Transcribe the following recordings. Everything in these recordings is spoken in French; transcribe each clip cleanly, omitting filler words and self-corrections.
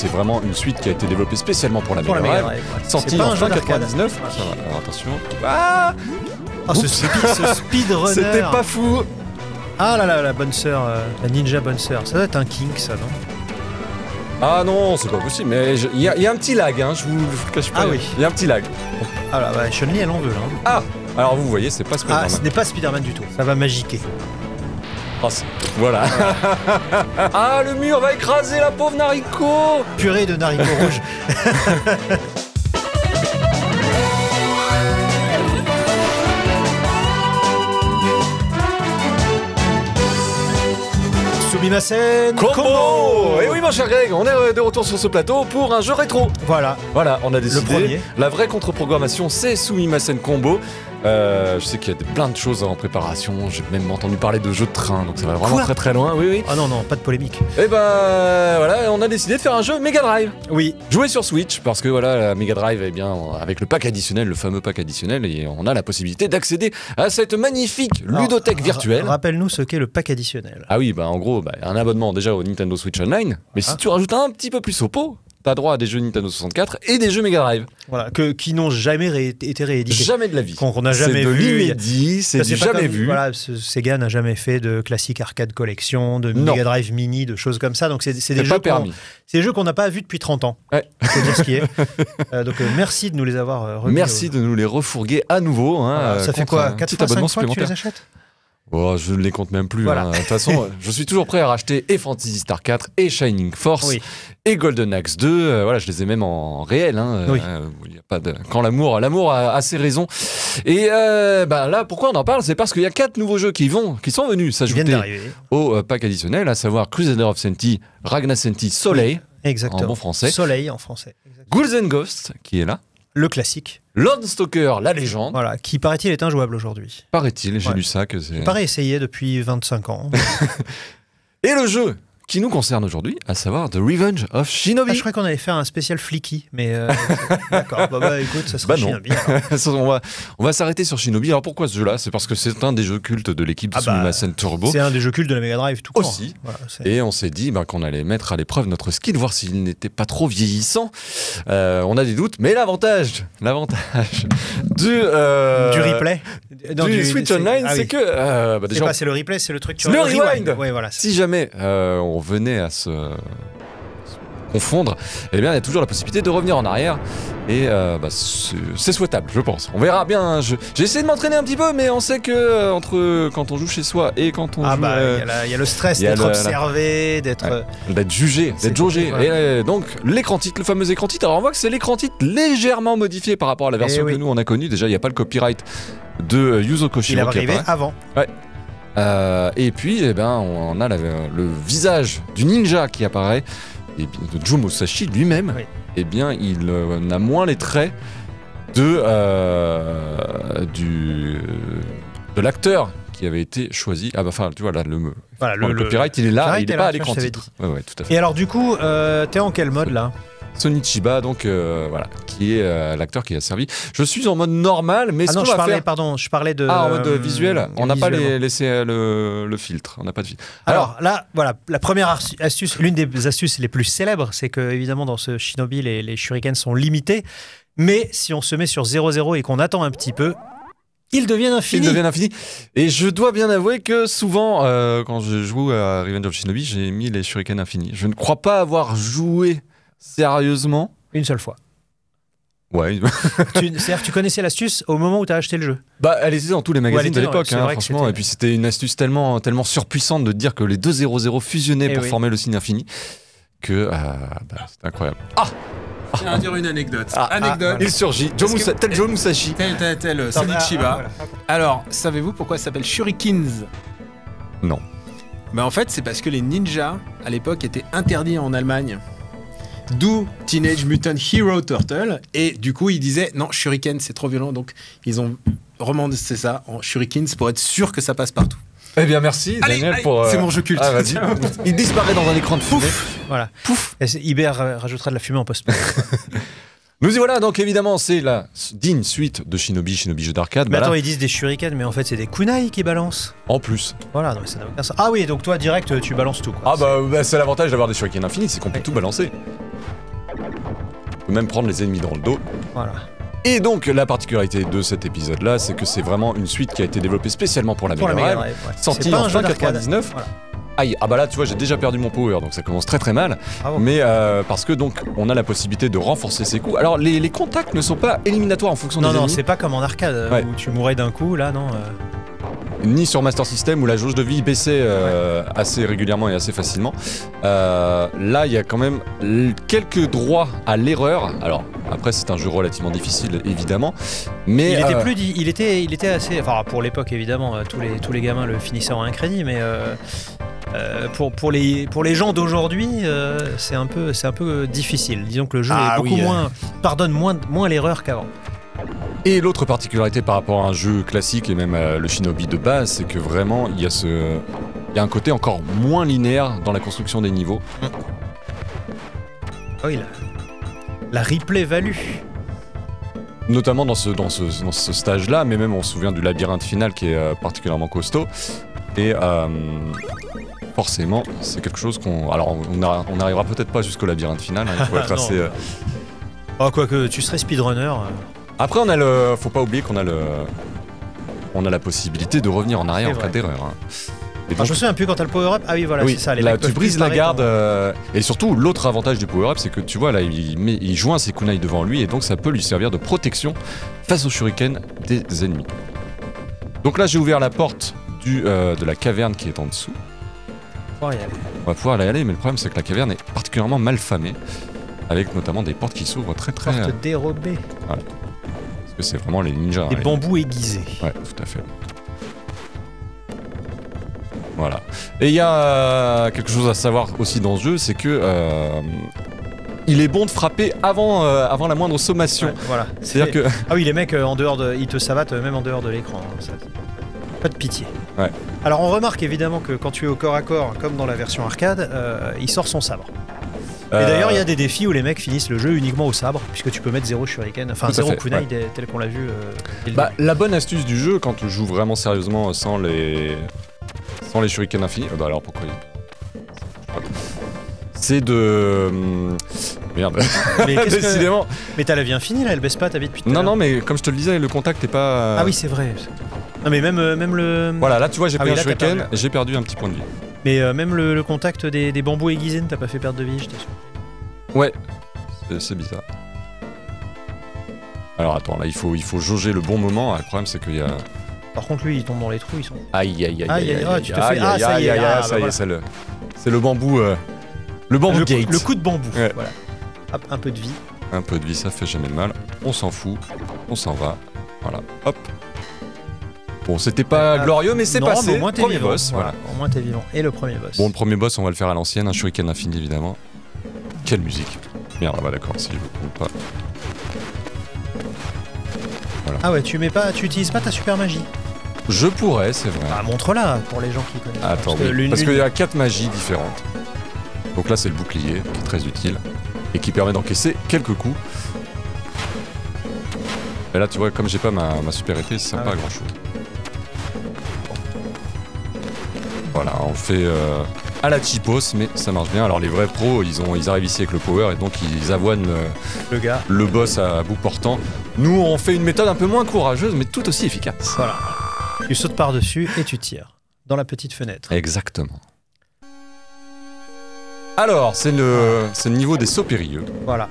c'est vraiment une suite qui a été développée spécialement pour la Mega Drive, sortie en 1999. Alors attention. Ah, oh, ce speedrunner. C'était pas fou. Ah là là, la bonne sœur, la ninja bonne sœur. Ça doit être un kink, ça, non? Ah non, c'est pas possible, mais il y a un petit lag, hein, je vous le cache pas. Ah oui. Il y a un petit lag. Ah là, bah, Chun-Li, elle en veut, là. Ah, alors vous voyez, c'est pas Spider-Man. Ah, ce n'est pas Spider-Man du tout. Ça va magiquer. Oh, voilà. Ah, le mur va écraser la pauvre Nariko. Purée de Nariko rouge. Sumimasen Combo. Et oui, mon cher Greg, on est de retour sur ce plateau pour un jeu rétro. Voilà. Voilà, on a décidé. La vraie contre-programmation, c'est Sumimasen Combo. Je sais qu'il y a plein de choses en préparation. J'ai même entendu parler de jeux de train, donc ça va vraiment très très loin. Oui, oui. Ah non, non, pas de polémique. Et ben voilà, on a décidé de faire un jeu Mega Drive. Oui. Jouer sur Switch, parce que voilà, la Mega Drive, eh bien, avec le pack additionnel, le fameux pack additionnel, et on a la possibilité d'accéder à cette magnifique ludothèque virtuelle. Rappelle-nous ce qu'est le pack additionnel. Ah oui, bah en gros, un abonnement déjà au Nintendo Switch Online, mais si tu rajoutes un petit peu plus au pot, t'as droit à des jeux Nintendo 64 et des jeux Mega Drive. Voilà, qui n'ont jamais été réédités. Jamais de la vie. Qu'on n'a jamais vu. C'est de l'inédit, c'est du jamais vu. Voilà, Sega n'a jamais fait de classique arcade collection, de Mega Drive mini, de choses comme ça. Donc c'est des jeux permis. C'est des jeux qu'on n'a pas vus depuis 30 ans. Ouais. C'est bien ce qui est. Donc merci de nous les avoir remis. Merci de nous les refourguer à nouveau. Hein, voilà, ça fait quoi, 4 abonnements fois que tu les achètes? Oh, je ne les compte même plus. Voilà. Hein. De toute façon, je suis toujours prêt à racheter et Fantasy Star 4 et Shining Force et Golden Axe 2. Voilà, je les ai même en réel. Hein. Y a pas de... Quand l'amour a ses raisons. Et là, pourquoi on en parle? C'est parce qu'il y a 4 nouveaux jeux qui sont venus s'ajouter au pack additionnel, à savoir Crusader of Centy, Ragnacenty, Soleil, en bon français. Soleil en français. Ghouls and Ghosts, qui est là. Le classique. Landstalker, la légende. Voilà, qui paraît-il est injouable aujourd'hui. Paraît-il, j'ai lu ça que c'est... Paraît essayé depuis 25 ans. Et le jeu qui nous concerne aujourd'hui, à savoir The Revenge of Shinobi. Ah, je crois qu'on allait faire un spécial Flicky, mais... D'accord, bah écoute, ça sera Shinobi. On va s'arrêter sur Shinobi. Alors pourquoi ce jeu-là? C'est parce que c'est un des jeux cultes de l'équipe de Sumimasen Turbo. C'est un des jeux cultes de la Mega Drive, tout court. Aussi. Voilà, et on s'est dit qu'on allait mettre à l'épreuve notre skill, voir s'il n'était pas trop vieillissant. On a des doutes, mais l'avantage du replay. Non, du Switch Online, c'est que... déjà, c'est le replay, c'est le truc... Le rewind. Ouais, voilà, si jamais on venait à se confondre, eh bien, il y a toujours la possibilité de revenir en arrière. Et c'est souhaitable, je pense. On verra bien. Hein, j'ai essayé de m'entraîner un petit peu, mais on sait que entre quand on joue chez soi et quand on joue... il y a le stress d'être observé, d'être jugé, d'être jaugé. Et donc, l'écran titre, le fameux écran titre. Alors on voit que c'est l'écran titre légèrement modifié par rapport à la version que nous, on a connue. Déjà, il n'y a pas le copyright de Yuzo Koshiro. Il est arrivé avant. Ouais. Et puis, on a le visage du ninja qui apparaît, et de Joe Musashi lui-même. Eh bien, il a moins les traits de l'acteur qui avait été choisi. Ah bah, enfin, tu vois, là, le copyright, il est là, il n'est pas à l'écran titre. Ouais, tout à fait. Et alors, du coup, t'es en quel mode, là ? Sonichiba, donc voilà, qui est l'acteur qui a servi. Je suis en mode normal, mais ce qu'on va faire... Pardon, je parlais de... Ah, en mode visuel, on n'a pas laissé le filtre, on n'a pas de filtre. Alors là, voilà, la première astuce, l'une des astuces les plus célèbres, c'est que évidemment dans ce Shinobi, les shurikens sont limités, mais si on se met sur 0-0 et qu'on attend un petit peu... Ils deviennent infinis. Ils deviennent infinis. Et je dois bien avouer que souvent, quand je joue à Revenge of Shinobi, j'ai mis les shurikens infinis. Je ne crois pas avoir joué sérieusement une seule fois. Ouais. C'est-à-dire que tu connaissais l'astuce au moment où tu as acheté le jeu. Bah, elle était dans tous les magazines de l'époque, hein, franchement. Et puis c'était une astuce tellement surpuissante de dire que les 2-0-0 fusionnaient pour former le signe infini que c'est incroyable. Je tiens à dire une anecdote. Il surgit, tel Joe Musashi. Tel Sonichiba. Alors, savez-vous pourquoi ça s'appelle Shurikens? Non. Bah, en fait, c'est parce que les ninjas, à l'époque, étaient interdits en Allemagne. D'où Teenage Mutant Hero Turtle, et du coup ils disaient non, shuriken c'est trop violent, donc ils ont remonté ça en shurikens pour être sûr que ça passe partout. Eh bien merci Daniel pour... C'est mon jeu culte. Il disparaît dans un écran de fumée. Pouf. Voilà. Pouf. Et Iber rajoutera de la fumée en post. Nous y voilà, donc évidemment, c'est la digne suite de Shinobi, Shinobi jeu d'arcade. Mais bah attends, là, ils disent des shurikens, mais en fait, c'est des kunai qui balancent. En plus. Voilà, non, mais ça n'a aucun sens. Ah oui, donc toi, direct, tu balances tout, quoi. Ah bah c'est l'avantage d'avoir des shurikens infinis, c'est qu'on peut tout balancer. On peut même prendre les ennemis dans le dos. Voilà. Et donc, la particularité de cet épisode-là, c'est que c'est vraiment une suite qui a été développée spécialement pour la Mega Drive, sortie en fin 99. Voilà. Aïe, ah bah là tu vois j'ai déjà perdu mon power donc ça commence très très mal. Ah bon. Mais parce que donc on a la possibilité de renforcer ses coups. Alors les contacts ne sont pas éliminatoires en fonction des ennemis. Non, c'est pas comme en arcade où tu mourais d'un coup, là non. Ni sur Master System où la jauge de vie baissait assez régulièrement et assez facilement. Là il y a quand même quelques droits à l'erreur. Alors après c'est un jeu relativement difficile évidemment, mais il était assez, enfin pour l'époque évidemment tous les gamins le finissaient en un crédit, mais pour les gens d'aujourd'hui c'est un peu difficile. Disons que le jeu est beaucoup moins pardonne moins l'erreur qu'avant. Et l'autre particularité par rapport à un jeu classique et même le Shinobi de base, c'est que vraiment il y a un côté encore moins linéaire dans la construction des niveaux. Oui, la replay value. Notamment dans ce stage là, mais même on se souvient du labyrinthe final qui est particulièrement costaud. Et forcément c'est quelque chose qu'on... Alors on n'arrivera peut-être pas jusqu'au labyrinthe final, hein, il faut être assez... Oh, quoique tu serais speedrunner. Après on a le... Faut pas oublier qu'on a le... On a la possibilité de revenir en arrière en cas d'erreur. Hein. Donc... Je me souviens plus quand t'as le power-up. Ah oui voilà c'est ça, les mecs tu brises la garde et surtout l'autre avantage du power-up c'est que tu vois là il joint ses kunai devant lui et donc ça peut lui servir de protection face aux shurikens des ennemis. Donc là j'ai ouvert la porte de la caverne qui est en dessous. On va pouvoir y aller, mais le problème c'est que la caverne est particulièrement mal famée, avec notamment des portes qui s'ouvrent très portes dérobées. Voilà. Parce que c'est vraiment les ninjas. Des bambous aiguisés. Ouais, tout à fait. Voilà. Et il y a quelque chose à savoir aussi dans ce jeu, c'est que il est bon de frapper avant la moindre sommation. Ouais, voilà. C'est-à-dire que... Ah oui, les mecs en dehors de, ils te savatent même en dehors de l'écran. Hein, ça... Pas de pitié. Ouais. Alors on remarque évidemment que quand tu es au corps à corps, comme dans la version arcade, il sort son sabre. Et d'ailleurs il y a des défis où les mecs finissent le jeu uniquement au sabre, puisque tu peux mettre 0 shuriken, enfin 0 kunai tel qu'on l'a vu. Bah, la bonne astuce du jeu quand tu joues vraiment sérieusement sans les shuriken infinis, alors pourquoi c'est de... Merde. Mais décidément. Mais t'as la vie infinie là, elle baisse pas ta vie depuis tout à l'heure. Non mais comme je te le disais, le contact est pas... Ah oui c'est vrai. Non mais même le... Voilà là tu vois j'ai pris un shuriken, j'ai perdu un petit point de vie. Mais même le contact des bambous aiguisés ne t'a pas fait perdre de vie, je t'assure. Ouais, c'est bizarre. Alors attends, là il faut jauger le bon moment, le problème c'est qu'il y a... Par contre lui il tombe dans les trous, ils sont... Aïe aïe aïe aïe aïe aïe aïe aïe aïe aïe, ça y est, c'est le bambou... Le bambou gate. Le coup de bambou, voilà. Hop, un peu de vie. Un peu de vie, ça fait jamais de mal. On s'en fout, on s'en va. Voilà, hop. Bon, c'était pas glorieux, mais c'est passé. Au moins t'es vivant. Voilà. Au moins t'es vivant. Et le premier boss. Bon, le premier boss, on va le faire à l'ancienne, un shuriken infini évidemment. Quelle musique. Merde, ah bah d'accord, si je le coupe pas. Voilà. Ah ouais, tu utilises pas ta super magie. Je pourrais, c'est vrai. Bah, montre-la pour les gens qui connaissent. Attends, parce qu'il y a 4 magies différentes. Donc là, c'est le bouclier qui est très utile et qui permet d'encaisser quelques coups. Et là, tu vois, comme j'ai pas ma super épée, ça sert pas à grand chose. Voilà, on fait à la chipos, mais ça marche bien. Alors les vrais pros, ils arrivent ici avec le power et donc ils avoinent le boss à bout portant. Nous, on fait une méthode un peu moins courageuse, mais tout aussi efficace. Voilà, tu sautes par-dessus et tu tires dans la petite fenêtre. Exactement. Alors, c'est le niveau des sauts périlleux. Voilà.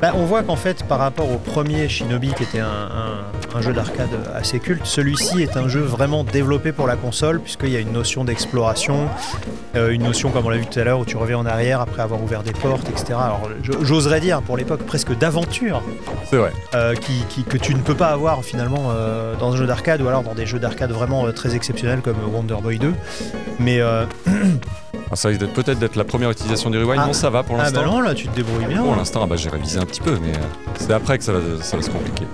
Bah, on voit qu'en fait, par rapport au premier Shinobi, qui était un jeu d'arcade assez culte, celui-ci est un jeu vraiment développé pour la console, puisqu'il y a une notion d'exploration, une notion, comme on l'a vu tout à l'heure, où tu reviens en arrière après avoir ouvert des portes, etc. Alors, j'oserais dire, pour l'époque, presque d'aventure. C'est vrai. Que tu ne peux pas avoir, finalement, dans un jeu d'arcade, ou alors dans des jeux d'arcade vraiment très exceptionnels, comme Wonder Boy 2. Mais... Ça risque peut-être d'être la première utilisation du rewind, non ça va pour l'instant. Ah bah non, là tu te débrouilles bien. Pour l'instant, j'ai révisé un petit peu, mais c'est après que ça va se compliquer.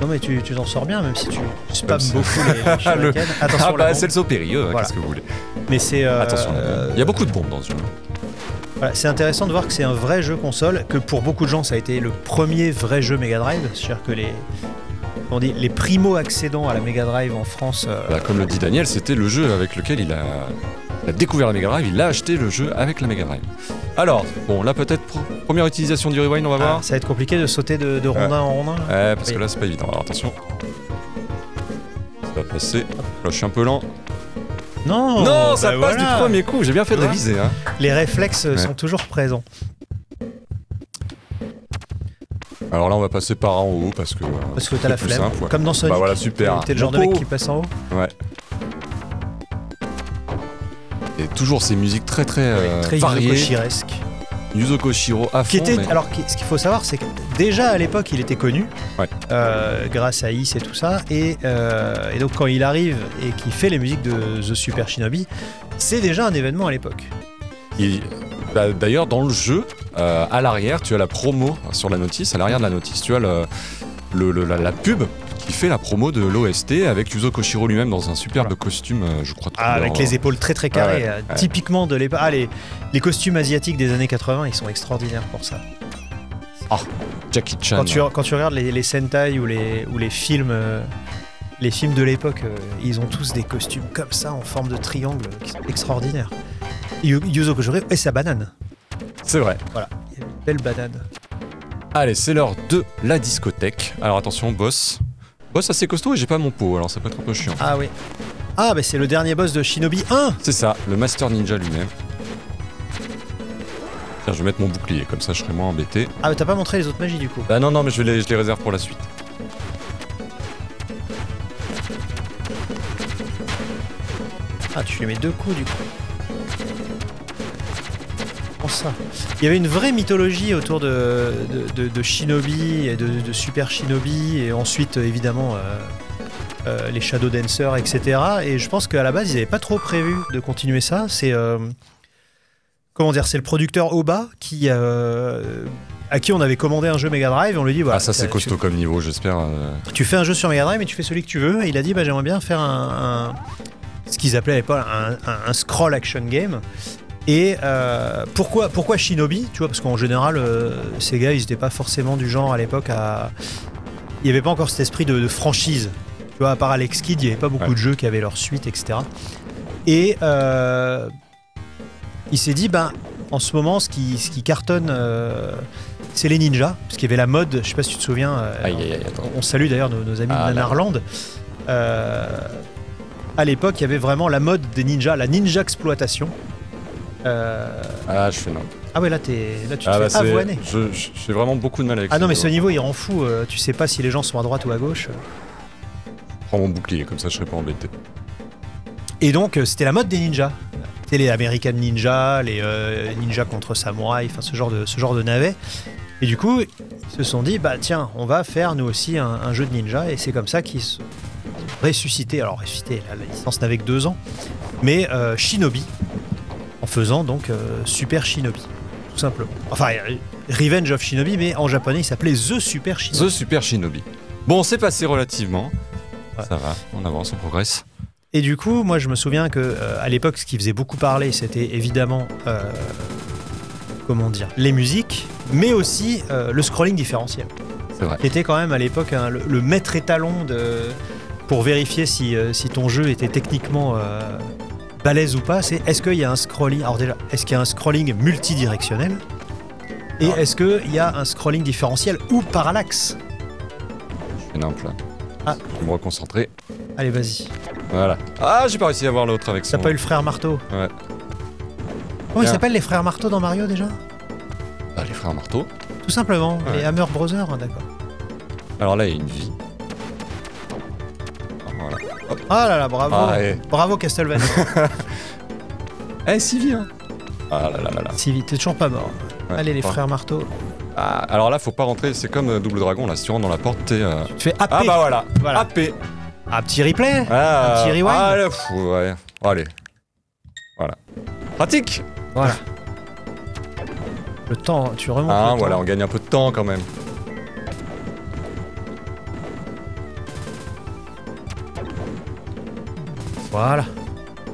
Non mais tu t'en sors bien, même si tu spams beaucoup les shurikens. Attention, c'est le saut périlleux, qu'est-ce que vous voulez. Mais c'est... Attention, il y a beaucoup de bombes dans ce jeu. Voilà, c'est intéressant de voir que c'est un vrai jeu console, que pour beaucoup de gens ça a été le premier vrai jeu Mega Drive, c'est-à-dire que les primo-accédants à la Mega Drive en France... comme le dit Daniel, c'était le jeu avec lequel il a découvert la Mega Drive, il a acheté le jeu avec la Mega Drive. Alors, bon, là peut-être première utilisation du rewind, on va voir. Ça va être compliqué de sauter de rondin en rondin. Ouais, parce que là c'est pas évident, alors attention. Ça va passer, là je suis un peu lent. Non, non, ça passe du premier coup, j'ai bien fait de réviser. Hein. Les réflexes sont toujours présents. Alors là, on va passer par en haut parce que t'as la flemme. Simple, ouais. Comme dans Sonic. Bah voilà, super. T'es le genre de mec qui passe en haut. Ouais. Et toujours ces musiques très variées. Yuzo Koshiresque. Yuzo Koshiro à fond. Alors, ce qu'il faut savoir, c'est que déjà à l'époque, il était connu grâce à Ys et tout ça. Et donc, quand il arrive et qu'il fait les musiques de The Super Shinobi, c'est déjà un événement à l'époque. Bah, d'ailleurs, dans le jeu, à l'arrière, tu as la promo sur la notice. À l'arrière de la notice, tu as la pub qui fait la promo de l'OST avec Yuzo Koshiro lui-même dans un superbe costume, je crois. Avec les épaules très carrées, typiquement de l'époque. Ah, les costumes asiatiques des années 80, ils sont extraordinaires pour ça. Ah, Jackie Chan. Quand tu regardes les Sentai ou les films... Les films de l'époque, ils ont tous des costumes comme ça, en forme de triangle, qui sont extraordinaires. Yuzo Koshiro et sa banane. C'est vrai. Voilà, il y a une belle banane. Allez, c'est l'heure de la discothèque. Alors attention, boss. Boss assez costaud et j'ai pas mon pot, alors ça peut être un peu chiant. Ah oui. Ah, bah c'est le dernier boss de Shinobi 1. C'est ça, le Master Ninja lui-même. Tiens, je vais mettre mon bouclier, comme ça je serai moins embêté. Ah, mais t'as pas montré les autres magies du coup. Bah non, mais je les réserve pour la suite. Ah, tu lui mets deux coups du coup. Pour ça. Il y avait une vraie mythologie autour de Shinobi et de Super Shinobi, et ensuite évidemment les Shadow Dancers, etc. Et je pense qu'à la base ils n'avaient pas trop prévu de continuer ça. C'est comment dire, c'est le producteur Oba qui à qui on avait commandé un jeu Mega Drive, on lui dit voilà. Ah, ça c'est costaud comme niveau, j'espère. Tu fais un jeu sur Mega Drive et tu fais celui que tu veux. Et il a dit bah j'aimerais bien faire ce qu'ils appelaient à l'époque un scroll action game. Et pourquoi Shinobi, tu vois, parce qu'en général ces gars ils n'étaient pas forcément du genre à l'époque à... Il n'y avait pas encore cet esprit de franchise, tu vois, à part Alex Kidd, il n'y avait pas beaucoup de jeux qui avaient leur suite, etc. Et il s'est dit, ben, en ce moment ce qui cartonne c'est les ninjas, parce qu'il y avait la mode, je sais pas si tu te souviens, on salue d'ailleurs nos amis de Nanarland. À l'époque il y avait vraiment la mode des ninjas, la ninja exploitation. Ah, je fais non. Ah ouais, là tu te fais avouaner. J'ai vraiment beaucoup de mal avec ça. Ah non, mais ce niveau il rend fou, tu sais pas si les gens sont à droite ou à gauche. Je prends mon bouclier, comme ça je serai pas embêté. Et donc c'était la mode des ninjas. C'était les American Ninja, les ninjas contre samouraï, enfin ce genre de navet. Et du coup, ils se sont dit, bah tiens, on va faire nous aussi un jeu de ninja, et c'est comme ça qu'ils sont ressuscités. Alors ressuscités, la licence n'avait que 2 ans, mais Shinobi. En faisant donc Super Shinobi, tout simplement. Enfin, Revenge of Shinobi, mais en japonais il s'appelait The Super Shinobi. The Super Shinobi. Bon, c'est passé relativement. Ouais. Ça va, on avance, on progresse. Et du coup, moi je me souviens que à l'époque, ce qui faisait beaucoup parler, c'était évidemment, comment dire, les musiques, mais aussi le scrolling différentiel. C'est vrai. Qui était quand même à l'époque le maître étalon pour vérifier si ton jeu était techniquement... balèze ou pas, c'est est-ce qu'il y a un scrolling, alors déjà, est-ce qu'il y a un scrolling multidirectionnel et est-ce qu'il y a un scrolling différentiel ou parallaxe? Je fais n'importe là. Ah. Je vais me reconcentrer. Allez, vas-y. Voilà. Ah, j'ai pas réussi à voir l'autre avec ça. T'as pas eu le frère marteau? Ouais. Comment ils s'appellent les frères marteaux dans Mario déjà? Bah, les frères marteaux. Tout simplement, les Hammer Brothers, hein, d'accord. Alors là, il y a une vie. Ah là là, bravo, bravo Castlevania. Eh, si vite, hein. Ah là là là là. Si vite, t'es toujours pas mort. Ouais, allez, les frères marteaux. Ah, alors là, faut pas rentrer, c'est comme Double Dragon, là, si tu rentres dans la porte, t'es... Tu te fais AP. Ah bah voilà. AP. Un petit replay, un petit rewind. Ah là, pff, ouais, allez. Voilà. Pratique. Voilà. Le temps, tu remontes le temps. Voilà, on gagne un peu de temps quand même. Voilà.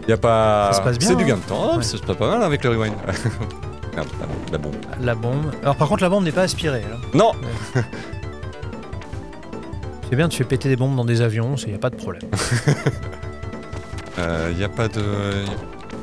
Y a pas. C'est du gain de temps, c'est pas mal avec le rewind. Merde, la bombe. La bombe. Alors par contre la bombe n'est pas aspirée. Là. Non ouais. C'est bien, tu fais péter des bombes dans des avions, il n'y a pas de problème. Y a pas de...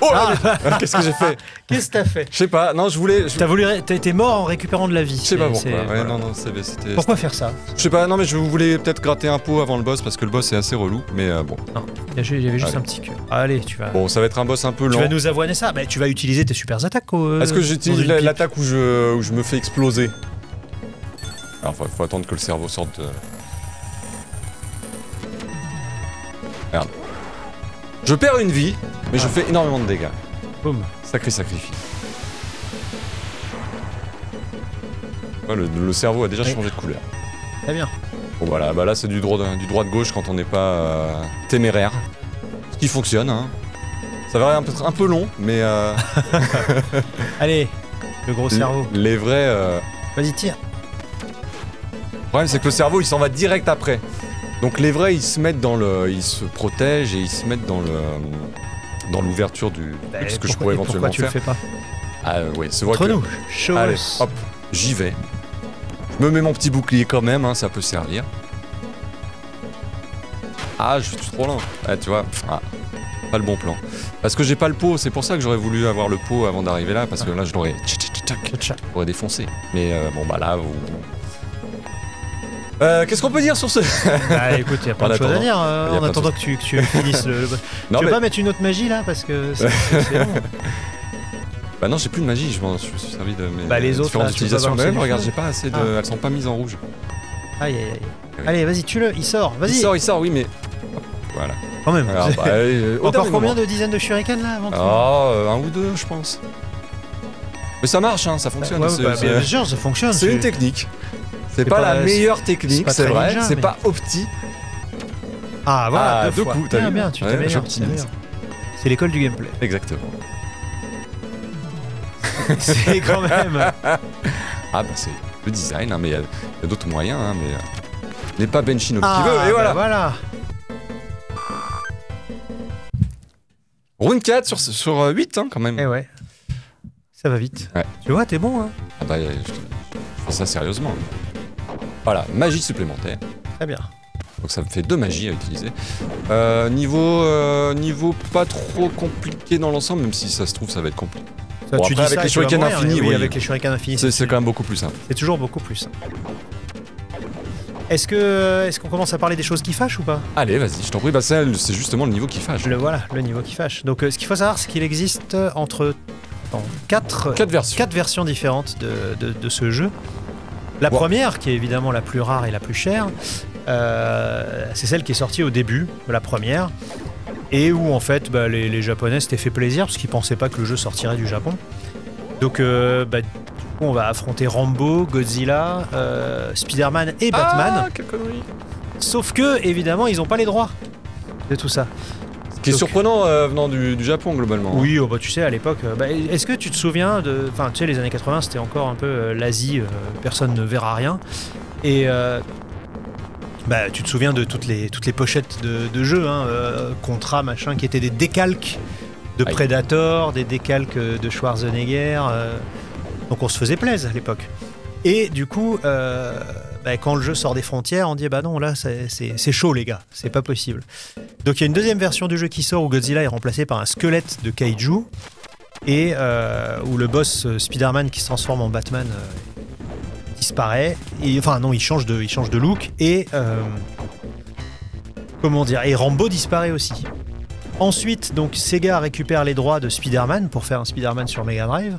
Oh ah. Qu'est-ce que j'ai fait? Qu'est-ce que t'as fait? Je sais pas, non je voulais... T'as été mort en récupérant de la vie. Je sais pas pourquoi, ouais, voilà. Non, non, c'était... Pourquoi faire ça? Je sais pas, non mais je voulais peut-être gratter un pot avant le boss parce que le boss est assez relou, mais bon. Non, il y avait juste allez. Un petit cœur. Allez, tu vas... Bon, ça va être un boss un peu lent. Tu vas nous avoiner ça, mais tu vas utiliser tes super attaques Est-ce que j'utilise l'attaque où je me fais exploser? Alors faut attendre que le cerveau sorte de... Merde. Je perds une vie, mais ah. Je fais énormément de dégâts. Boum. Sacré sacrifice. Ouais, le cerveau a déjà oui. Changé de couleur. Très bien. Bon voilà, bah là c'est du droit de gauche quand on n'est pas téméraire. Ce qui fonctionne, hein. Ça va être un peu long, mais... Allez, le gros cerveau. Les vrais... Vas-y, tire. Le problème c'est que le cerveau il s'en va direct après. Donc les vrais, ils se mettent dans le... Ils se protègent et ils se mettent dans le... Dans l'ouverture du... Bah, ce que pourquoi, je pourrais éventuellement pourquoi tu faire. Le fais pas? Ah oui, c'est vrai que... Entre nous, show. Allez, hop, j'y vais. Je me mets mon petit bouclier quand même, hein, ça peut servir. Ah, je suis trop lent. Ah, tu vois, ah, pas le bon plan. Parce que j'ai pas le pot, c'est pour ça que j'aurais voulu avoir le pot avant d'arriver là, parce que là, je l'aurais... J'aurais défoncé. Mais bon, bah là, vous... Qu'est-ce qu'on peut dire sur ce... Bah écoute, y a pas de choses à dire en attendant que tu finisses le... Non, tu veux pas mettre une autre magie là? Parce que c'est bon. Bah non, j'ai plus de magie, je m'en suis servi de mes bah, les autres, différentes là, utilisations. Même, regarde, j'ai pas assez de... Ah. Elles sont pas mises en rouge. Aïe aïe aïe. Oui. Allez, vas-y, tue-le, il sort, vas-y. Il sort, oui, mais... Voilà. Quand même. Alors, bah, encore combien de dizaines de shurikens là avant? Oh, un ou deux, je pense. Mais ça marche, hein, ça fonctionne. Bien sûr, ça fonctionne. C'est une technique. C'est pas la meilleure technique, c'est vrai, c'est pas opti. Ah voilà, deux coups, t'as vu. Bien, tu t'améliores, c'est l'école du gameplay. Exactement. C'est quand même... Ah bah c'est le design, hein, mais il y a d'autres moyens, hein, mais... N'est pas Benchino qui veut, et voilà, bah voilà. Round 4 sur 8, hein, quand même. Eh ouais, ça va vite. Ouais. Tu vois, t'es bon, hein. Ah bah, je pense ça sérieusement. Voilà, magie supplémentaire. Très bien. Donc ça me fait deux magies à utiliser. Niveau pas trop compliqué dans l'ensemble, même si ça se trouve ça va être compliqué. Ça, bon, tu après, dis avec, ça, les mourir, infinis, oui, avec les shurikens infinis, c'est quand même beaucoup plus simple. C'est toujours beaucoup plus simple. Est-ce qu'on commence à parler des choses qui fâchent ou pas? Allez, vas-y, je t'en prie, bah, c'est justement le niveau qui fâche. Voilà, le niveau qui fâche. Donc ce qu'il faut savoir, c'est qu'il existe entre 4 versions différentes de ce jeu. La première, qui est évidemment la plus rare et la plus chère, c'est celle qui est sortie au début, la première, et où en fait bah, les Japonais s'étaient fait plaisir parce qu'ils pensaient pas que le jeu sortirait du Japon. Donc bah, du coup, on va affronter Rambo, Godzilla, Spider-Man et Batman. Ah, quelle connerie. Sauf que, évidemment, ils n'ont pas les droits de tout ça. Ce qui est surprenant venant du Japon globalement. Oui, oh, bah, tu sais, à l'époque, bah, est-ce que tu te souviens de... Enfin, tu sais, les années 80, c'était encore un peu l'Asie, personne ne verra rien. Et bah, tu te souviens de toutes les pochettes de jeux, hein, Contra, machin, qui étaient des décalques de Predator, des décalques de Schwarzenegger. Donc on se faisait plaisir à l'époque. Et du coup, bah, quand le jeu sort des frontières, on dit bah non, là c'est chaud les gars, c'est pas possible. Donc il y a une deuxième version du jeu qui sort où Godzilla est remplacé par un squelette de kaiju et où le boss Spider-Man qui se transforme en Batman disparaît. Et, enfin non, il change de look et comment dire, et Rambo disparaît aussi. Ensuite, donc Sega récupère les droits de Spider-Man pour faire un Spider-Man sur Mega Drive.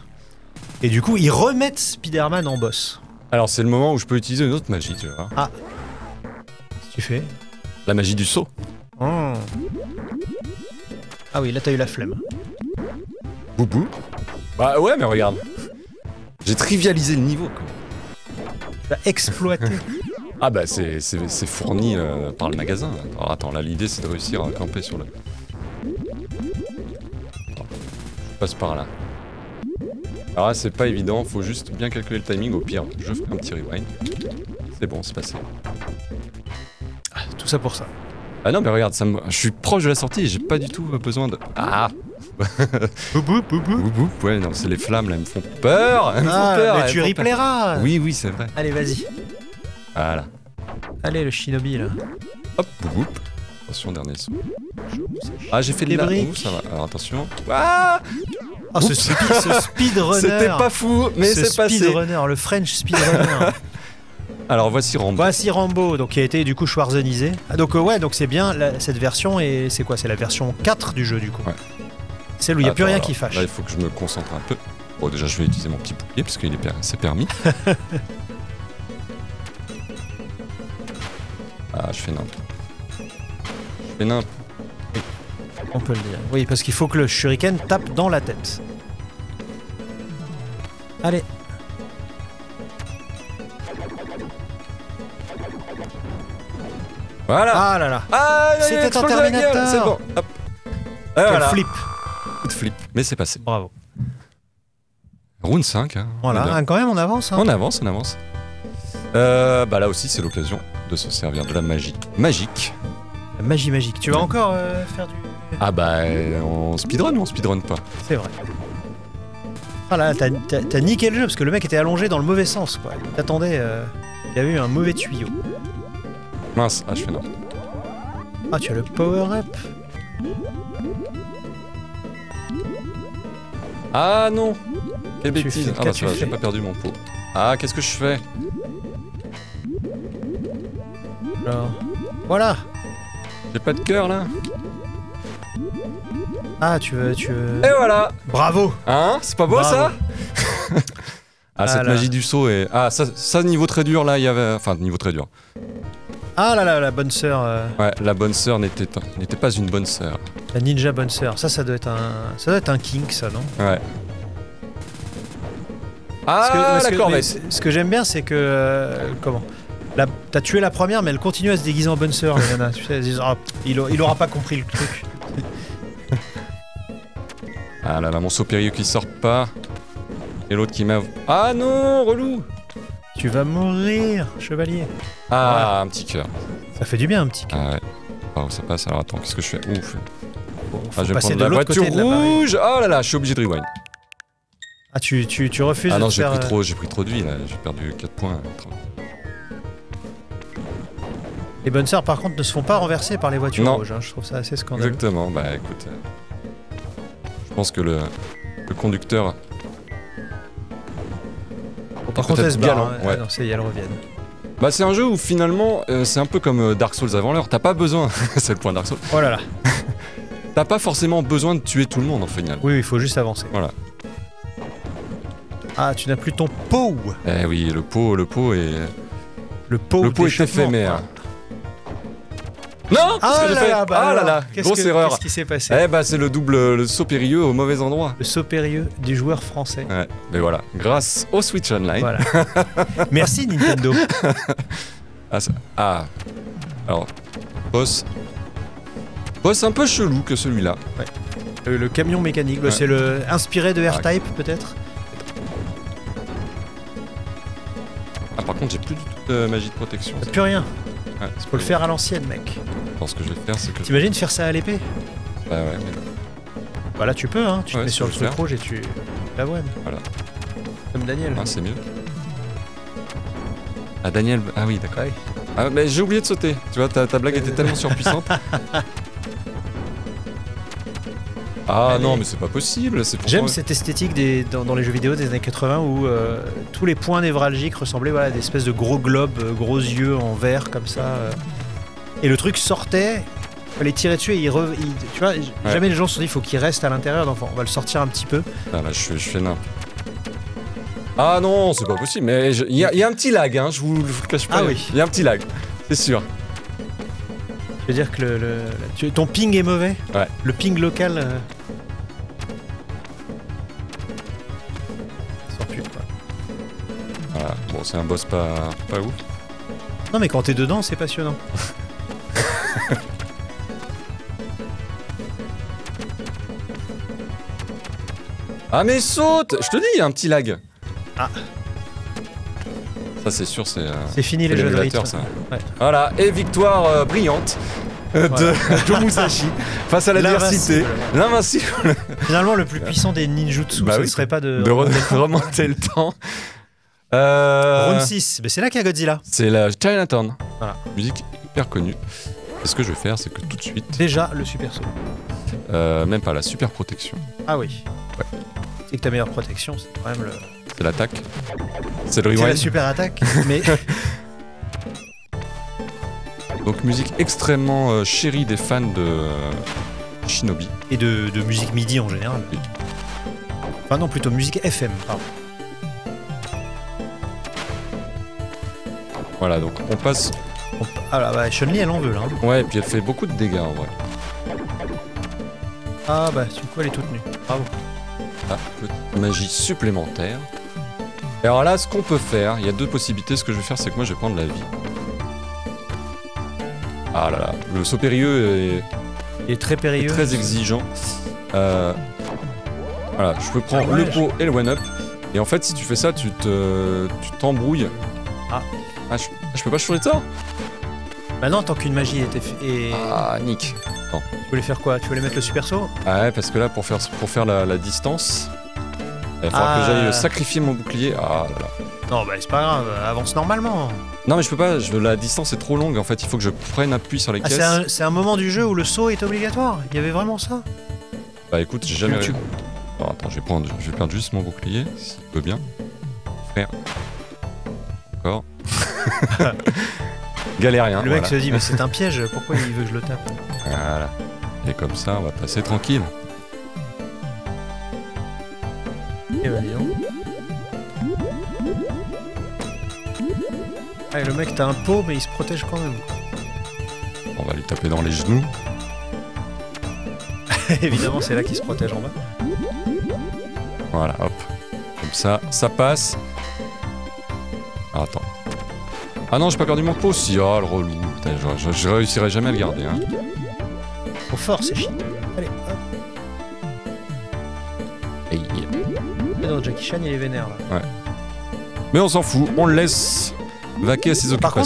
Et du coup, ils remettent Spider-Man en boss. Alors, c'est le moment où je peux utiliser une autre magie, tu vois. Ah. Qu'est-ce que tu fais? La magie du saut. Oh. Ah oui, là, t'as eu la flemme. Boubou. Bah ouais, mais regarde. J'ai trivialisé le niveau, quoi. Tu l'as exploité. Ah bah, c'est fourni par le magasin. Alors, attends, là, l'idée, c'est de réussir à camper sur le... Attends. Je passe par là. Alors là c'est pas évident, faut juste bien calculer le timing, au pire je ferai un petit rewind. C'est bon, c'est passé. Ah, tout ça pour ça. Ah non mais regarde, je suis proche de la sortie, j'ai pas du tout besoin de... Ah Boubou, boubou. Boubou, ouais, non, c'est les flammes là, elles me font peur. Mais tu replayeras. Oui, oui, c'est vrai. Allez, vas-y. Voilà. Allez, le shinobi là. Hop, boubou. Attention, dernier son. Ah, j'ai fait de la roue, ça va. Alors, attention. Ah, oh, ce speedrunner. C'était pas fou, mais c'est passé. Speedrunner, le French speedrunner. Alors voici Rambo. Voici Rambo, donc qui a été du coup schwarzenisé. Ah, donc ouais, donc c'est bien cette version, et c'est quoi? C'est la version 4 du jeu du coup. Ouais. C'est où il n'y a plus rien qui fâche. Là, il faut que je me concentre un peu. Bon, déjà je vais utiliser mon petit bouclier parce qu'il est permis. Ah, je fais nimp. Je fais nimp. Oui. On peut le dire. Oui, parce qu'il faut que le shuriken tape dans la tête. Allez. Voilà. Ah là là. Ah, c'était un Terminator. C'est bon. Hop. Voilà. Flip. Coup de flip. Mais c'est passé. Bravo. Round 5. Hein. Voilà. Quand même, on avance. Hein. On avance, on avance. Bah là aussi, c'est l'occasion de se servir de la magie. Magique. La magie magique. Tu vas encore faire du. Ah bah, on speedrun ou on speedrun pas? C'est vrai. Ah là, t'as niqué le jeu parce que le mec était allongé dans le mauvais sens, quoi. T'attendais. Il y avait eu un mauvais tuyau. Mince, ah je fais non. Ah, tu as le power-up. Ah non. Quelle bêtise. Ah bah tu vois, j'ai pas perdu mon pot. Ah, qu'est-ce que je fais? Alors... Voilà. J'ai pas de cœur là. Ah, tu veux... Et voilà. Bravo. Hein? C'est pas beau? Bravo. Ça. Ah, cette magie du saut est... Ah, ça niveau très dur là, il y avait... Enfin, niveau très dur. Ah là là, la bonne sœur. Ouais, la bonne sœur n'était pas une bonne sœur. La ninja bonne sœur, ça doit être un, kink, ça, non? Ouais. Ah, d'accord, mais ce que j'aime bien, c'est que comment? T'as tué la première, mais elle continue à se déguiser en bonne sœur, la nana. Tu sais, elle se dit, oh, il aura pas compris le truc. Ah là là, mon saut périlleux qui sort pas. Et l'autre qui m'a... Ah non, relou. Tu vas mourir, chevalier. Ah, voilà. Un petit cœur. Ça fait du bien, un petit cœur. Ah ouais. Oh, ça passe. Alors attends, qu'est-ce que je fais? Ouf. Bon, ah, je vais prendre la voiture rouge. Oh là là, je suis obligé de rewind. Ah, tu refuses? Ah non, j'ai pris trop de vie là. J'ai perdu 4 points. Les bonnes sœurs, par contre, ne se font pas renverser par les voitures rouges. Hein. Je trouve ça assez scandaleux. Exactement. Bah écoute, je pense que le conducteur. Par contre, elles se barrent, ouais. Non, c'est elles reviennent. Bah, c'est un jeu où finalement, c'est un peu comme Dark Souls avant l'heure. T'as pas besoin, c'est le point de Dark Souls. Oh là là. T'as pas forcément besoin de tuer tout le monde en final. Oui, il faut juste avancer. Voilà. Ah, tu n'as plus ton pot. Eh oui, le pot est. Le pot est éphémère. Non. Ah là là, grosse erreur. Qu'est-ce qui s'est passé? Eh bah, c'est le saut périlleux au mauvais endroit. Le saut périlleux du joueur français. Ouais, mais voilà, grâce au Switch Online. Voilà. Merci Nintendo. Alors, boss. Boss un peu chelou que celui-là. Ouais. Le camion mécanique, ouais. C'est le inspiré de R-Type peut-être. Ah, par contre, j'ai plus du tout de magie de protection. Plus rien. Ouais, faut le faire à l'ancienne, mec. Attends, ce que je vais faire, c'est que... T'imagines faire ça à l'épée? Bah ouais, mais... Bah là, tu peux, hein. Tu te mets sur le truc rouge et tu... L'avoine. Voilà. Comme Daniel. Ah, c'est mieux. Ah, Daniel... Ah oui, d'accord. Ouais. Ah, mais j'ai oublié de sauter. Tu vois, ta blague était tellement surpuissante. Ah non, mais c'est pas possible. J'aime cette esthétique dans les jeux vidéo des années 80 où tous les points névralgiques ressemblaient à des espèces de gros globes, gros yeux en verre comme ça. Et le truc sortait, fallait tirer dessus et tu vois, jamais les gens se sont dit il faut qu'il reste à l'intérieur, donc on va le sortir un petit peu. Ah là, je fais n'importe. Ah non, c'est pas possible, mais il y a un petit lag, hein, je vous le cache pas. Ah oui. Il y a un petit lag, c'est sûr. Je veux dire que ton ping est mauvais. Ouais. Le ping local. Sans pute, quoi. Voilà. Bon, c'est un boss pas ouf. Non, mais quand t'es dedans, c'est passionnant. Ah, mais saute! Je te dis, il y a un petit lag. Ah. Ça, c'est sûr, c'est fini les jeux de rythme. Ouais. Voilà, et victoire brillante de Joe Musashi face à l'adversité. L'invincible. Finalement, le plus puissant des ninjutsu, bah ce ne serait pas de remonter le temps. Round 6, mais c'est là qu'il y a Godzilla. C'est la Chinatown. Voilà. Musique hyper connue. Et ce que je vais faire, c'est que tout de suite. Déjà le super saut. Même pas la super protection. Ah oui. Ouais. C'est que ta meilleure protection, c'est quand même le. C'est l'attaque. C'est le rewind. C'est la super attaque, mais. Donc musique extrêmement chérie des fans de Shinobi. Et de musique midi en général. Oui. Enfin non, plutôt musique FM, pardon. Voilà, donc on passe... Ah là, bah Chun-Li, elle en veut là. Ouais, et puis elle fait beaucoup de dégâts en vrai. Ah bah, du coup elle est toute nue. Bravo. Ah, magie supplémentaire. Et alors là, ce qu'on peut faire, il y a deux possibilités. Ce que je vais faire, c'est que moi je vais prendre la vie. Ah là là, le saut périlleux est... Il est très périlleux. Est très exigeant. Voilà, je peux prendre le pot et le one-up. Et en fait, si tu fais ça, tu t'embrouilles. Ah, je peux pas changer de sort? Bah non, tant qu'une magie était et... Ah, nick. Attends. Tu voulais faire quoi? Tu voulais mettre le super saut? Ah ouais, parce que là, pour faire la distance, il faudra que j'aille sacrifier mon bouclier. Ah là là. Non, bah c'est pas grave, avance normalement. Non, mais je peux pas, la distance est trop longue en fait, il faut que je prenne appui sur les caisses. C'est un moment du jeu où le saut est obligatoire, il y avait vraiment ça? Bah écoute, j'ai jamais... Oh, attends, je vais perdre juste mon bouclier, si tu veux bien. Frère. Encore. Galérien. Le mec se dit, mais c'est un piège, pourquoi il veut que je le tape? Voilà. Et comme ça, on va passer tranquille. Et bah, disons. Ah, le mec, t'as un pot, mais il se protège quand même. On va lui taper dans les genoux. Évidemment, c'est là qu'il se protège en bas. Voilà, hop. Comme ça, ça passe. Ah, attends. Ah non, j'ai pas perdu mon pot. Si, ah, le relou. Putain, je réussirai jamais à le garder. Hein. Trop fort, c'est chiant. Allez, hop. Hey. Mais non, Jackie Chan, il est vénère, là. Ouais. Mais on s'en fout, on le laisse... vaquer à ses occupations.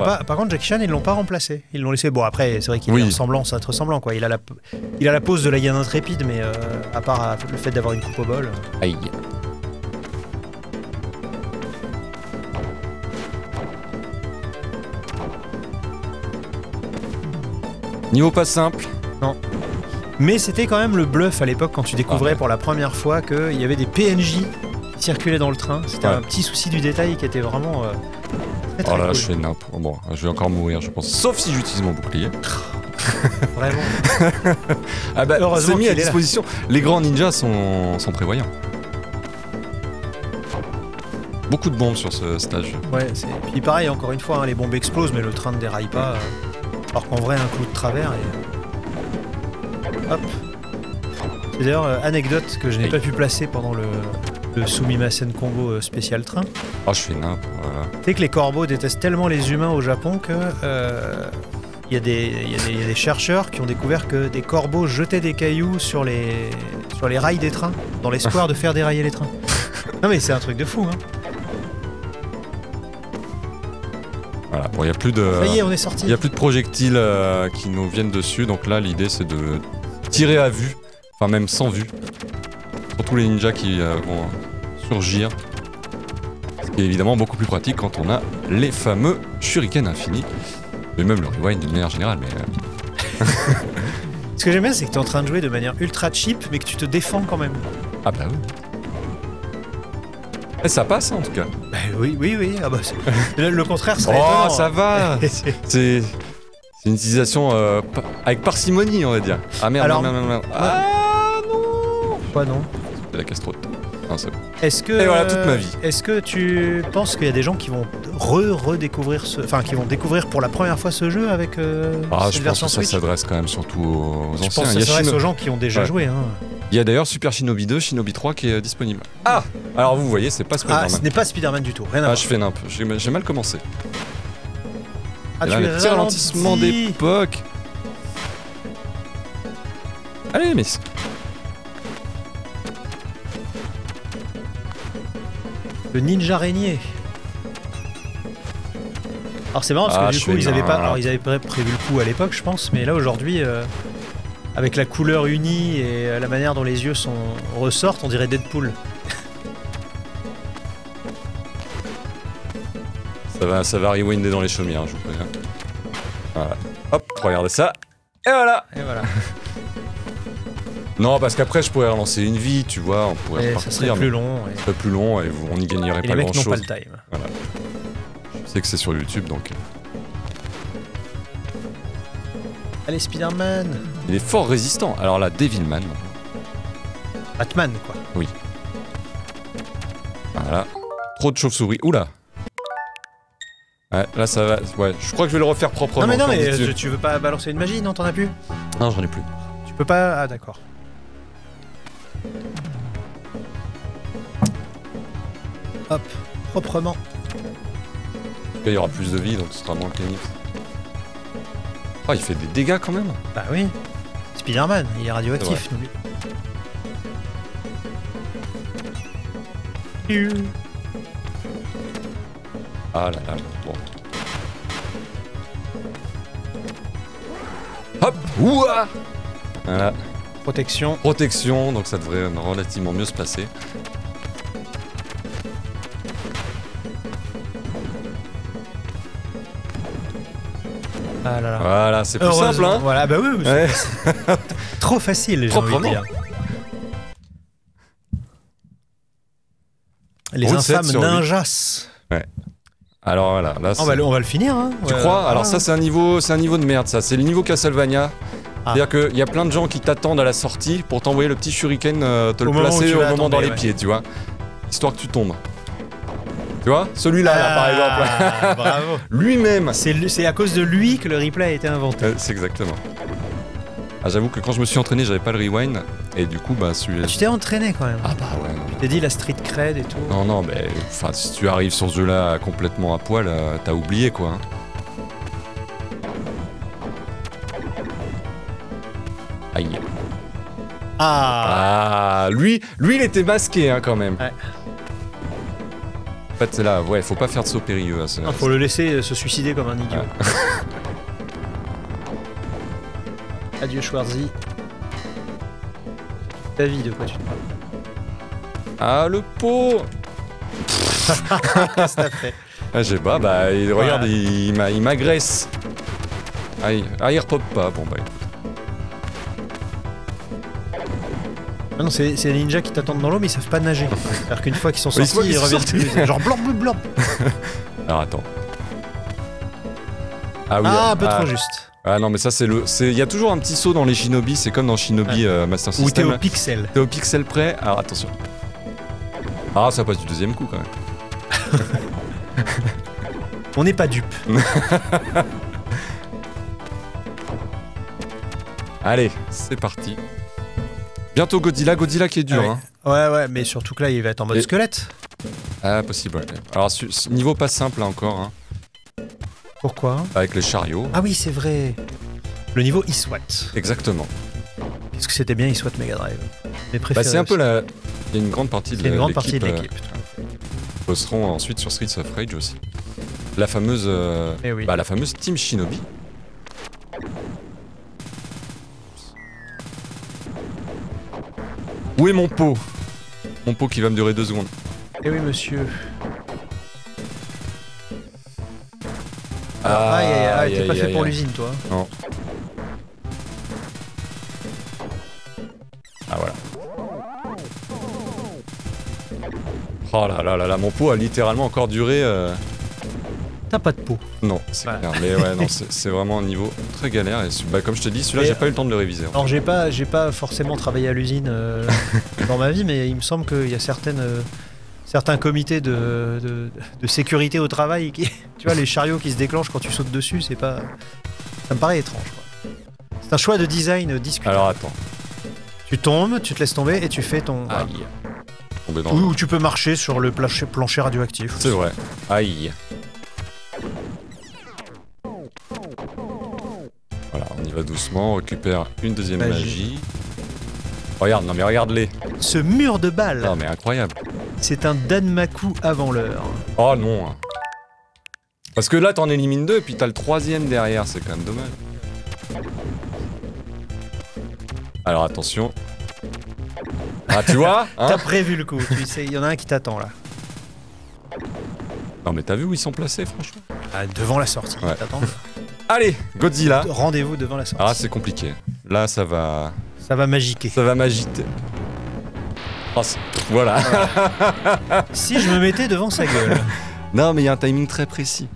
Par contre, Jackie Chan, ils l'ont pas remplacé. Ils l'ont laissé. Bon, après, c'est vrai qu'il a une semblance, quoi. Il a la pose de la hyène intrépide, mais à part le fait d'avoir une coupe au bol. Aïe. Niveau pas simple. Non. Mais c'était quand même le bluff à l'époque quand tu découvrais pour la première fois qu'il y avait des PNJ. Circuler dans le train, c'était un petit souci du détail qui était vraiment très là, cool. Je fais n'importe quoi. Bon, je vais encore mourir, je pense. Sauf si j'utilise mon bouclier. Vraiment. Ah bah, heureusement, mis à disposition. Les grands ninjas sont prévoyants. Beaucoup de bombes sur ce stage. Ouais, c'est. Puis pareil, encore une fois, hein, les bombes explosent, mais le train ne déraille pas. Alors qu'en vrai, un clou de travers et. Hop. C'est d'ailleurs anecdote que je n'ai pas pu placer pendant le Sumimasen Combo spécial train. Oh, je fais n'importe quoi. Voilà. Tu sais que les corbeaux détestent tellement les humains au Japon que il y a des chercheurs qui ont découvert que des corbeaux jetaient des cailloux sur les rails des trains dans l'espoir de faire dérailler les trains. Non mais c'est un truc de fou, hein. Voilà, bon, il y a plus de ça y est, on est sorti. Il y a plus de projectiles qui nous viennent dessus, donc là l'idée c'est de tirer à vue, enfin même sans vue. Surtout les ninjas qui vont surgir. Ce qui est évidemment beaucoup plus pratique quand on a les fameux shurikens infinis. Et même le rewind d'une manière générale, mais... Ce que j'aime bien, c'est que t'es en train de jouer de manière ultra cheap, mais que tu te défends quand même. Ah bah oui. Et ça passe, en tout cas. Bah oui, oui, oui. Ah bah, le contraire serait étonnant. Oh, ça va. C'est une utilisation avec parcimonie, on va dire. Ah merde, merde. Ah non. Quoi, non? De la castrote. Est-ce que, et voilà toute ma vie. Est-ce que tu penses qu'il y a des gens qui vont redécouvrir ce, enfin qui vont découvrir pour la première fois ce jeu avec cette version Switch? Ça s'adresse quand même surtout aux anciens. Je pense que ça s'adresse aux gens qui ont déjà joué. Hein. Il y a d'ailleurs Super Shinobi 2, Shinobi 3 qui est disponible. Ah, alors vous voyez, c'est pas Spider-Man. Ah, ce n'est pas Spider-Man du tout. Rien à voir. Je fais n'importe. J'ai mal commencé. Ah, tu es ralentissement d'époque. Allez, Miss. Le ninja araignée. Alors c'est marrant parce que du coup, ils avaient pas prévu le coup à l'époque, je pense, mais là aujourd'hui, avec la couleur unie et la manière dont les yeux sont ressortent, on dirait Deadpool. Ça va rewinder dans les chaumières, je vous préviens. Voilà. Hop, regardez ça. Et voilà. Et voilà. Non, parce qu'après, je pourrais relancer une vie, tu vois, on pourrait repartir. Ça serait plus long. Et... ça serait plus long et on n'y gagnerait pas grand-chose. Les mecs n'ont pas le time. Voilà. Je sais que c'est sur YouTube, donc... Allez, Spider-Man! Il est fort résistant. Alors là, Devilman. Batman, quoi. Oui. Voilà. Trop de chauves-souris. Oula! Ouais, là ça va, ouais, je crois que je vais le refaire proprement. Non mais tu veux pas balancer une magie, non? T'en as plus? Non, j'en ai plus. Tu peux pas... Ah d'accord. Hop, proprement. Là il y aura plus de vie, donc ce sera moins clinique. Oh, il fait des dégâts quand même. Bah oui. Spider-Man, il est radioactif. Est ah là là, bon. Hop! Ouah! Voilà. Protection. Protection, donc ça devrait relativement mieux se passer. Ah là là. Voilà, c'est plus simple, hein? Voilà, bah oui, ouais. Trop facile, j'ai envie de dire. Les infâmes ninjas. Ouais. Alors voilà, là on va le finir, hein. Tu crois? Alors ça c'est un niveau de merde, ça. C'est le niveau Castlevania. C'est-à-dire qu'il y a plein de gens qui t'attendent à la sortie pour t'envoyer le petit shuriken, te le placer au moment tomber, dans les pieds, tu vois. Histoire que tu tombes. Tu vois? Celui-là, là, par exemple. Bravo. Lui-même. C'est à cause de lui que le replay a été inventé. C'est exactement. Ah, j'avoue que quand je me suis entraîné, j'avais pas le rewind. Et du coup, bah celui-là... Ah, tu t'es entraîné quand même. Ah bah ouais. Tu t'es dit la street cred et tout. Non, non, mais enfin, si tu arrives sur ce jeu-là complètement à poil, t'as oublié quoi. Aïe. Ah. Ah, lui, il était masqué hein, quand même. Ouais. En fait, c'est là, ouais, faut pas faire de saut périlleux. Hein, faut le laisser se suicider comme un idiot. Ah. Adieu Schwarzy. Ta vie de quoi tu te parles? Ah le pot. Qu'est-ce que t'as fait? Ah, j'ai pas, bah il, voilà. Regarde, il m'agresse. Ah il repop pas, bon bah écoute. Ah non, c'est les ninjas qui t'attendent dans l'eau mais ils savent pas nager. Alors qu'une fois qu'ils sont sortis, ils reviennent plus. Genre blanc, blanc, blanc. Alors attends. Ah oui. Ah un peu trop juste. Ah non mais ça c'est le... Il y a toujours un petit saut dans les Shinobi, c'est comme dans Shinobi Master System. Ou t'es au pixel. T'es au pixel près, alors attention. Ah ça passe du deuxième coup quand même. On n'est pas dupe. Allez, c'est parti. Bientôt Godzilla, Godzilla qui est dur hein. Ouais ouais, mais surtout que là il va être en mode squelette. Ah possible, ouais. Alors ce niveau pas simple hein, encore hein. Pourquoi? Avec les chariots. Ah oui, c'est vrai. Le niveau Iswat. Exactement. Qu'est-ce que c'était bien Iswat Mega Drive? Mes préférés. Bah c'est un peu la... Il y a une grande partie de l'équipe. Posteront ensuite sur Streets of Rage aussi. La fameuse... oui. Bah la fameuse Team Shinobi. Où est mon pot? Mon pot qui va me durer 2 secondes. Eh oui monsieur. Ah, t'es pas fait pour l'usine, toi. Non. Ah, voilà. Oh là là là là, mon pot a littéralement encore duré... T'as pas de pot. Non, c'est clair. Mais ouais, non, c'est vraiment un niveau très galère. Et bah, comme je te dis, celui-là, j'ai pas eu le temps de le réviser. Alors, j'ai pas forcément travaillé à l'usine dans ma vie, mais il me semble qu'il y a certaines... certains comités de sécurité au travail, qui, tu vois, les chariots qui se déclenchent quand tu sautes dessus, c'est pas... Ça me paraît étrange, quoi. C'est un choix de design discutable. Alors attends. Tu tombes, tu te laisses tomber et tu fais ton... Aïe. Voilà. Ou tu peux marcher sur le plancher radioactif. C'est vrai. Aïe. Voilà, on y va doucement, on récupère une deuxième magie. Regarde, non mais regarde-les. Ce mur de balles. Non mais incroyable. C'est un Danmaku avant l'heure. Oh non. Parce que là, t'en élimines deux, puis t'as le troisième derrière, c'est quand même dommage. Alors attention. Ah, tu vois hein. T'as prévu le coup, tu sais, il y en a un qui t'attend là. Non mais t'as vu où ils sont placés, franchement? Ah, devant la sortie, ouais. T'attends. Allez, Godzilla. Rendez-vous devant la sortie. Ah, c'est compliqué. Là, ça va... Ça va magiquer. Ça va magiter. Oh, voilà. Si je me mettais devant sa gueule. Non, mais il y a un timing très précis.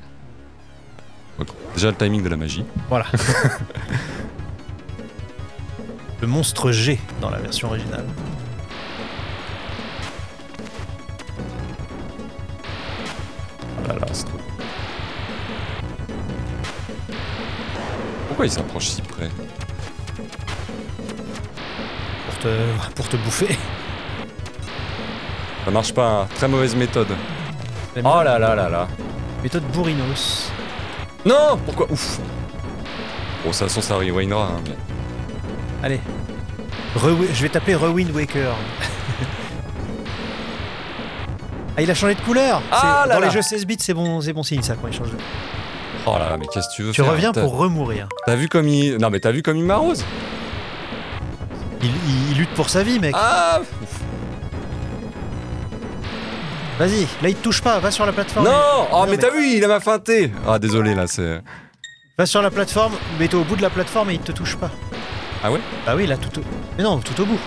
Okay. Déjà, le timing de la magie. Voilà. Le monstre G dans la version originale. Oh là là, c'est trop... Pourquoi il s'approche si près? Pour te bouffer. Ça marche pas, hein. Très mauvaise méthode. Oh là là là là. Méthode bourrinos. Non. Pourquoi? Ouf. Bon, ça façon, ça rewindera. Hein, mais... Allez. Je vais taper Rewind Waker. Ah, il a changé de couleur. Ah là dans là. Les jeux 16 bits, c'est bon signe ça quand il change de... Oh là là, mais qu'est-ce que tu veux faire? Tu reviens pour remourir. T'as vu comme il... Non mais t'as vu comme il m'arrose. Il lutte pour sa vie, mec. Ah. Vas-y, là il te touche pas, va sur la plateforme. Non, et... oh, non mais t'as vu, il m'a feinté. Ah désolé là, c'est... Va sur la plateforme, mais t'es au bout de la plateforme et il te touche pas. Ah ouais? Bah oui, là tout au... Mais non, tout au bout.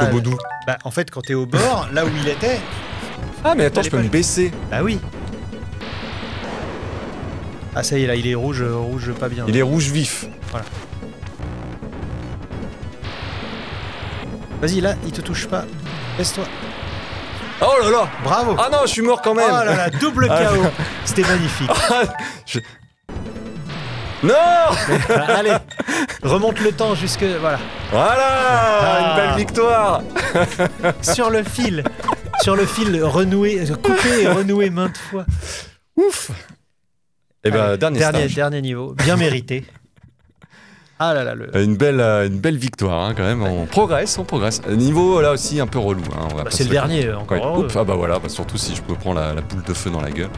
Au bout d'où? Bah en fait quand t'es au bord, là où il était... Ah mais attends, je peux me baisser. Bah oui. Ah ça y est, là il est rouge, rouge pas bien. Il est rouge vif. Voilà. Vas-y, là, il te touche pas. Baisse-toi. Oh là là! Bravo! Ah non, je suis mort quand même! Oh là là, double KO! C'était magnifique! Non! Allez, remonte le temps jusque... Voilà! Voilà! Ah. Une belle victoire! Sur le fil, renoué, coupé et renoué maintes fois. Ouf! Et bah, allez, dernier niveau, bien mérité. Ah là là, le... une belle victoire hein, quand même, on progresse, Niveau là aussi un peu relou. Hein, c'est le dernier encore. Ouais. Oups, ah bah voilà, bah, surtout si je peux prendre la boule de feu dans la gueule.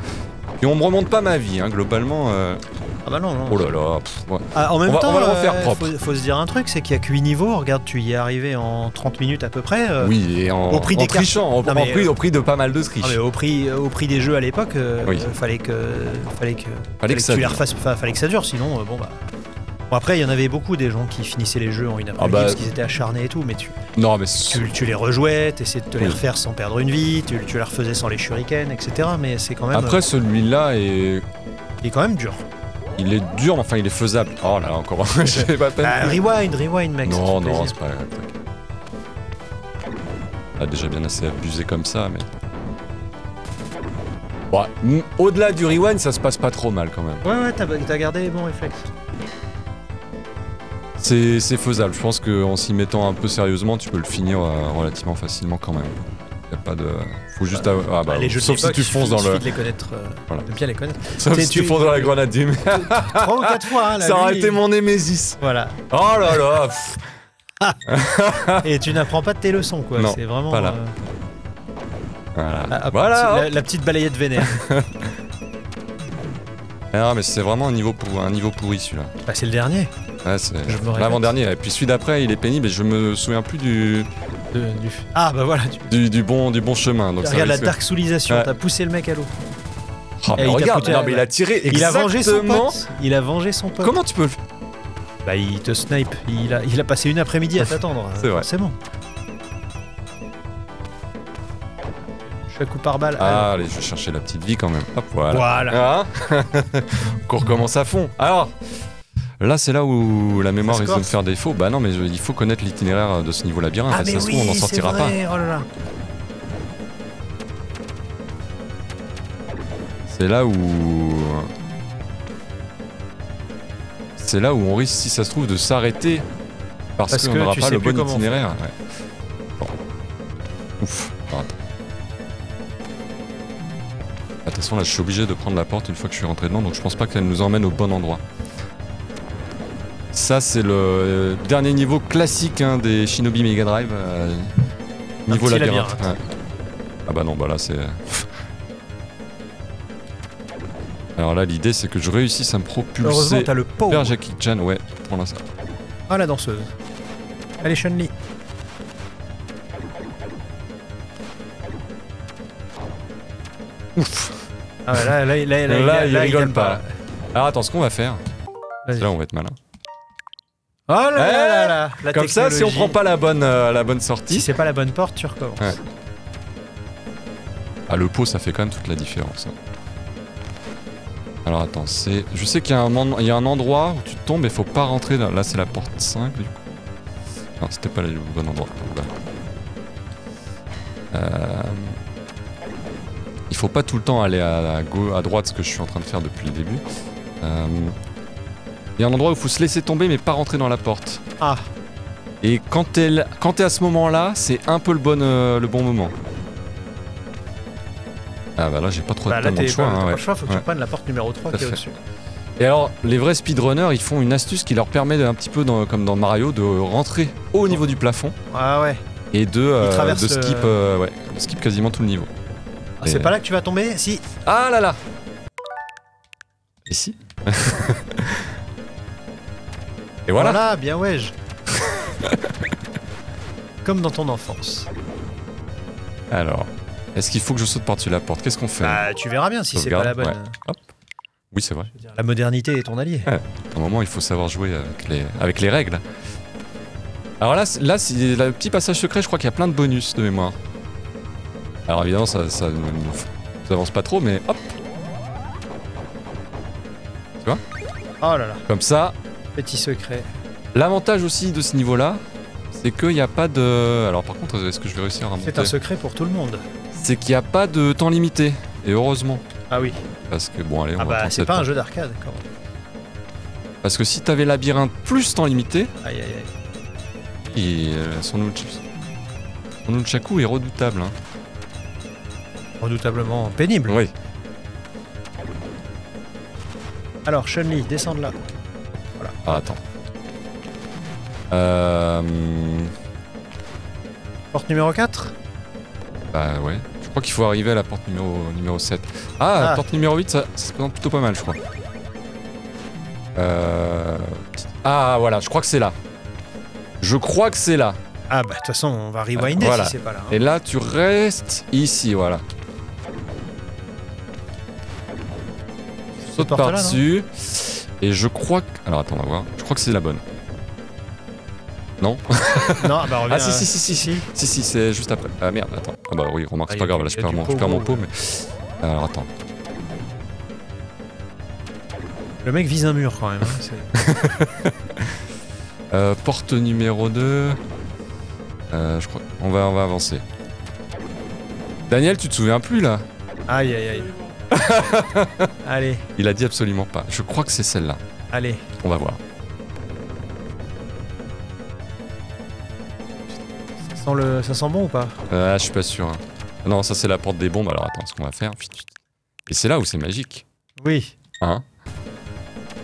Et on me remonte pas ma vie, hein, globalement. Ah bah non. Oh là là. Pff, ouais. Ah, en même temps, on va le refaire propre. Faut se dire un truc, c'est qu'il y a que 8 niveaux. Regarde, tu y es arrivé en 30 minutes à peu près. Oui, et au prix des au prix de pas mal de triches. Mais au prix des jeux à l'époque, oui. Fallait que ça dure, sinon bon bah. Bon après, il y en avait beaucoup des gens qui finissaient les jeux en une après-midi parce qu'ils étaient acharnés et tout, mais tu les rejouais, t'essayais de te les refaire sans perdre une vie, tu les refaisais sans les shurikens, etc. Mais c'est quand même... Après, celui-là est... Il est quand même dur. Il est dur, mais enfin, il est faisable. Oh là, encore un... J'ai pas peine. Bah, rewind, mec. Non, c'est pas... Ah, déjà bien assez abusé comme ça, mais... Ouais, au-delà du rewind, ça se passe pas trop mal, quand même. Ouais, t'as gardé les bons réflexes. C'est faisable, je pense qu'en s'y mettant un peu sérieusement, tu peux le finir relativement facilement quand même. Y a pas de... Faut juste... Sauf si tu fonces dans le... bien les connaître. Sauf si tu fonces dans la grenade du... 3 ou 4 fois, hein, ça aurait été mon Némésis. Voilà. Oh là là. Et tu n'apprends pas de tes leçons, quoi. Non, vraiment, pas là. Voilà. La petite balayette vénère. Ah mais c'est vraiment un niveau pourri celui-là. Bah c'est le dernier. Ouais, c'est l'avant-dernier. Et puis celui d'après il est pénible et je me souviens plus du... Ah bah voilà. Du bon chemin. Donc regarde la dark soulisation, ouais. T'as poussé le mec à l'eau. Oh, mais regarde, il a tiré exactement. Il a vengé son pote. Comment tu peux le... Bah il te snipe, il a passé une après-midi à t'attendre. C'est vrai. C'est bon. Coup par balle. Ah, allez, je vais chercher la petite vie quand même. Hop, voilà. Ah. Qu'on recommence à fond. Alors, là, c'est là où la mémoire risque de me faire défaut. Bah non, mais il faut connaître l'itinéraire de ce niveau labyrinthe. Ah, mais oui, on n'en sortira pas. Oh là là. C'est là où on risque, si ça se trouve, de s'arrêter parce qu'on n'aura pas le bon itinéraire. Ouais. Bon. Ouf. Attention, là je suis obligé de prendre la porte une fois que je suis rentré dedans, donc je pense pas qu'elle nous emmène au bon endroit. Ça c'est le dernier niveau classique hein, des Shinobi Mega Drive. Niveau labyrinthe. Ouais. Ah bah non, bah là c'est... Alors là, l'idée c'est que je réussisse à me propulser vers Jackie Chan. Ouais, prends-la ça. Ah, la danseuse. Allez, Chun-Li. Ouf. Ah, là, il rigole pas. Alors attends, ce qu'on va faire, c'est là où on va être malin. Oh là là là là. Comme ça, si on prend pas la bonne, la bonne sortie. Si c'est pas la bonne porte, tu recommences. Ouais. Ah, le pot, ça fait quand même toute la différence. Alors attends, c'est... Je sais qu'il y a un endroit où tu tombes et faut pas rentrer là. Là, c'est la porte 5, du coup. Non, c'était pas le bon endroit. Il faut pas tout le temps aller à droite, ce que je suis en train de faire depuis le début. Il y a un endroit où il faut se laisser tomber mais pas rentrer dans la porte. Ah. Et quand t'es à ce moment-là, c'est un peu le bon moment. Ah bah là j'ai pas trop de choix. Là t'as pas le choix, faut que tu prennes la porte numéro 3 qui est au-dessus. Et alors les vrais speedrunners, ils font une astuce qui leur permet de, un petit peu dans, comme dans Mario, de rentrer au niveau du plafond. Ah ouais. Et de skip, skip quasiment tout le niveau. Ah, c'est pas là que tu vas tomber, si. Ah là là. Et si. Et voilà. Voilà, bien wesh. Comme dans ton enfance. Alors, est-ce qu'il faut que je saute par-dessus la porte? Qu'est-ce qu'on fait? Bah, tu verras bien si c'est pas la bonne. Ouais. Hop. Oui, c'est vrai. La modernité est ton allié. Ouais. À un moment, il faut savoir jouer avec les règles. Alors là, c'est le petit passage secret, je crois qu'il y a plein de bonus de mémoire. Alors évidemment, ça avance pas trop, mais hop. Tu vois? Oh là là. Comme ça. Petit secret. L'avantage aussi de ce niveau-là, c'est qu'il n'y a pas de... Alors par contre, est-ce que je vais réussir à remonter? C'est un secret pour tout le monde. C'est qu'il n'y a pas de temps limité, et heureusement. Ah oui. Parce que bon, allez, on va... Ah bah, c'est pas un jeu d'arcade, quand même. Parce que si t'avais labyrinthe plus temps limité... Aïe, aïe, aïe. Et son nunchaku est redoutable, hein. Redoutablement pénible. Oui. Alors, Chun-Li, descends de là. Voilà. Ah, attends. Porte numéro 4? Bah ouais. Je crois qu'il faut arriver à la porte numéro 7. Ah, la porte numéro 8, ça se présente plutôt pas mal, je crois. Ah, voilà, je crois que c'est là. Je crois que c'est là. Ah bah, de toute façon, on va rewinder voilà. Si c'est pas là. Hein. Et là, tu restes ici, voilà. Saute par-dessus. Et je crois que... Alors attends, on va voir. Je crois que c'est la bonne. Non? Non, bah reviens. Ah si, c'est juste après. Ah merde, attends. Ah bah oui, remarque, c'est pas grave, là je perds mon pot, mais... Alors attends. Le mec vise un mur quand même. Hein, porte numéro 2... je crois... On va avancer. Daniel, tu te souviens plus là? Aïe, aïe, aïe. Allez. Il a dit absolument pas. Je crois que c'est celle-là. Allez. On va voir. Ça sent bon ou pas? Je suis pas sûr. Hein. Non, ça c'est la porte des bombes. Alors attends, ce qu'on va faire. Et c'est là où c'est magique. Oui. Hein?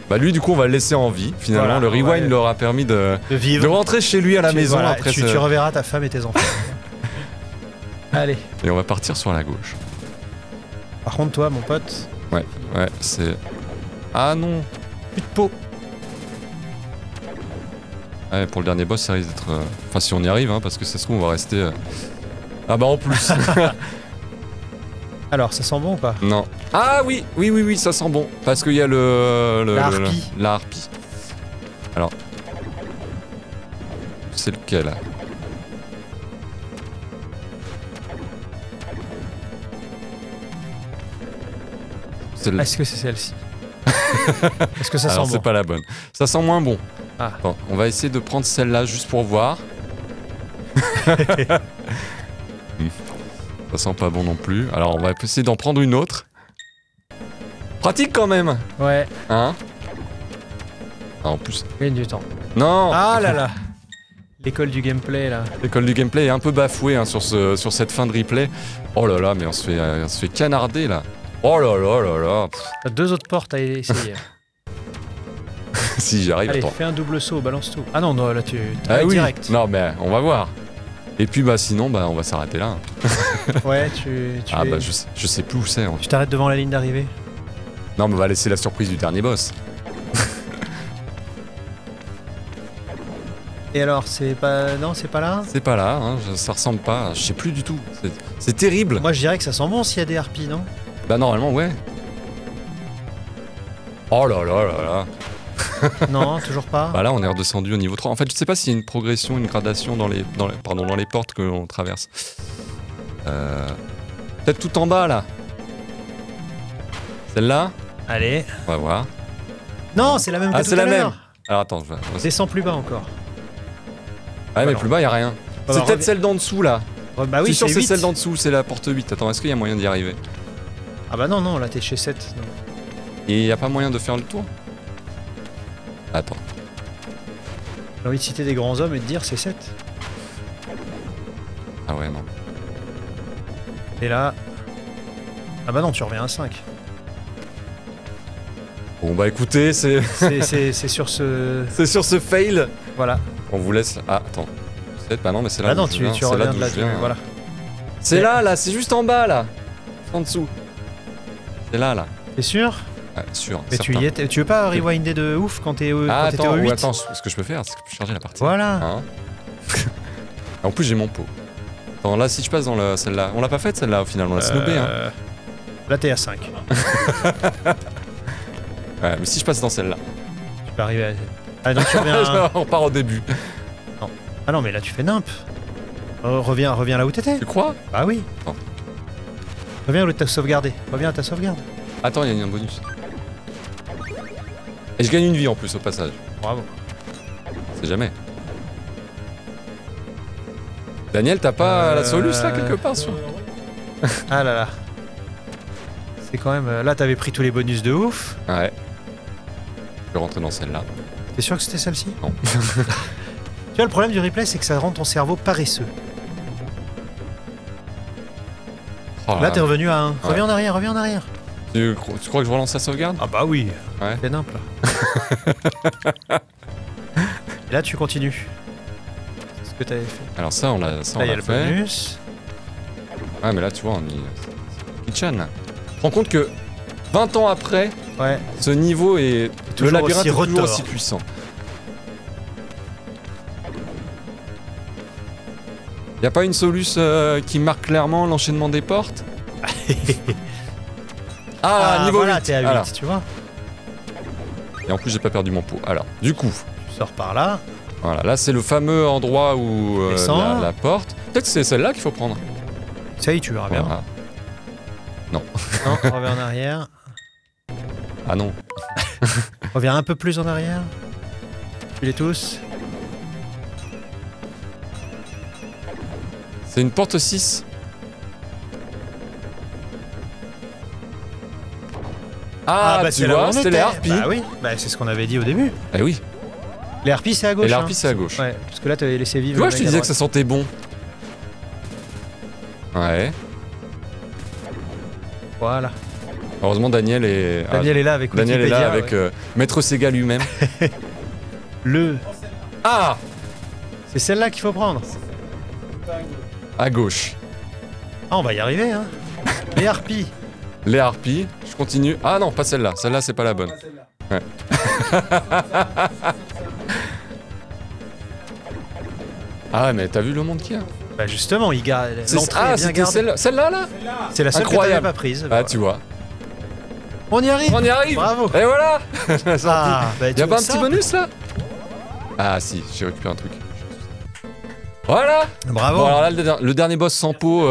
Bah lui, du coup, on va le laisser en vie. Finalement, voilà, le rewind leur a permis de vivre, de rentrer chez lui à la maison. Voilà, après tu reverras ta femme et tes enfants. Allez. Et on va partir sur la gauche. Par contre, toi, mon pote... Ouais, c'est... Ah non! Plus de peau! Ouais, pour le dernier boss, ça risque d'être... Enfin, si on y arrive, hein, parce que ça se trouve, on va rester... Ah bah, en plus! Alors, ça sent bon ou pas? Non. Ah oui, ça sent bon! Parce qu'il y a la harpie. Alors... C'est lequel? Est-ce que c'est celle-ci? Est-ce que ça sent bon? C'est pas la bonne. Ça sent moins bon. Ah. Bon, on va essayer de prendre celle-là juste pour voir. Ça sent pas bon non plus. Alors on va essayer d'en prendre une autre. Pratique quand même. Ouais. Hein? Ah, en plus. Gagne du temps. Non. Ah là là. L'école du gameplay là. L'école du gameplay est un peu bafouée hein, sur cette fin de replay. Oh là là, mais on se fait canarder là. Oh là là là là. T'as deux autres portes à essayer. Si j'arrive. Allez, fais un double saut, balance tout. Ah non, non là tu t'arrêtes direct. Non mais on va voir. Et puis bah sinon bah on va s'arrêter là. Ouais, tu Ah bah je sais plus où c'est. Hein. Tu t'arrêtes devant la ligne d'arrivée. Non mais on va laisser la surprise du dernier boss. Et alors, c'est pas... Non, c'est pas là? C'est pas là, hein, ça ressemble pas, je sais plus du tout. C'est terrible. Moi je dirais que ça sent bon s'il y a des harpies, non? Bah normalement, ouais. Oh là là là là. Non, toujours pas. Bah là, on est redescendu au niveau 3. En fait, je sais pas s'il y a une progression, une gradation dans les portes que l'on traverse. Peut-être tout en bas, là. Celle-là? Allez. On va voir. Non, c'est la même que tout à l'heure. Ah, c'est la même. Alors attends, je vais... Descends plus bas encore. Ah ouais, mais plus bas, il n'y a rien. C'est peut-être celle d'en dessous, là. Bah oui, c'est celle d'en dessous, c'est la porte 8. Attends, est-ce qu'il y a moyen d'y arriver? Ah bah non, non, là, t'es chez 7. Non. Et y a pas moyen de faire le tour? Attends. J'ai envie de citer des grands hommes et de dire c'est 7. Ah ouais, non. Et là... Ah bah non, tu reviens à 5. Bon bah écoutez, c'est... C'est sur ce... C'est sur ce fail. Voilà. On vous laisse... Ah, attends. Bah non, mais c'est là. Ah non, tu reviens de là. Voilà. C'est là, là. C'est juste en bas, là. En dessous. C'est là, là. T'es sûr? Ouais, sûr. Mais tu, tu veux pas rewinder de ouf quand t'es au 8? Ah, attends, attends, ce que je peux faire, c'est que je peux charger la partie. Voilà. Hein. En plus, j'ai mon pot. Attends, là, si je passe dans celle-là... On l'a pas faite, celle-là, au final. On l'a snobée, hein. Là, t'es à 5. Ouais, mais si je passe dans celle-là... Tu peux arriver à... Ah, donc tu reviens... On part au début. Non. Ah non, mais là, tu fais nimp. Reviens là où t'étais. Tu crois? Bah oui. Attends. Reviens où t'as sauvegardé. Reviens à ta sauvegarde. Attends, il y a un bonus. Et je gagne une vie en plus, au passage. Bravo. C'est jamais. Daniel, t'as pas la soluce, là, quelque part sur... Ah là là. C'est quand même... Là, t'avais pris tous les bonus de ouf. Ouais. Je vais rentrer dans celle-là. T'es sûr que c'était celle-ci? Non. Tu vois, le problème du replay, c'est que ça rend ton cerveau paresseux. Oh là, t'es revenu à 1. Ouais. Reviens en arrière, reviens en arrière. Tu crois que je relance la sauvegarde? Ah bah oui. Ouais. C'est nimp, là. Et là, tu continues. C'est ce que t'avais fait. Alors ça, on l'a fait. Là, il y a le bonus. Ouais, mais là, tu vois, on est... Kitchen, là. Je me rends compte que 20 ans après, ouais, ce niveau est... Le labyrinthe est toujours aussi puissant. Y'a pas une soluce qui marque clairement l'enchaînement des portes? Ah, niveau voilà, 8. T'es à 8, alors. Tu vois. Et en plus, j'ai pas perdu mon pot. Alors, du coup... Tu sors par là. Voilà, là, c'est le fameux endroit où... la porte. Peut-être que c'est celle-là qu'il faut prendre. Ça y est, tu verras bien. Voilà. Non. Non, on revient en arrière. Ah non. On revient un peu plus en arrière. Tu les tous. C'est une porte 6. Ah bah, tu vois, c'était les harpies. Bah oui, bah, c'est ce qu'on avait dit au début. Eh oui. Les harpies, c'est à gauche. Et les harpies, c'est à gauche. Ouais, parce que là, t'avais laissé vivre. Tu vois, je te disais que ça sentait bon. Ouais. Voilà. Heureusement, Daniel est... Daniel est là avec Wikipédia. Daniel est là avec Maître Sega lui-même. Le... Ah! C'est celle-là qu'il faut prendre. À gauche. Ah, on va y arriver, hein. Les harpies. Les harpies. Je continue. Ah non, pas celle-là. Celle-là, c'est pas la bonne. Ouais. Ah, mais t'as vu le monde qu'il y a? Bah justement, il garde... Ah, c'était celle-là, là? C'est la seule que t'avais pas prise. Ah, tu vois. On y arrive. On y arrive. Bravo. Et voilà. Ah, bah, y'a pas un petit bonus, là? Ah si, j'ai récupéré un truc. Voilà. Bravo. Bon, alors là, le dernier boss sans peau...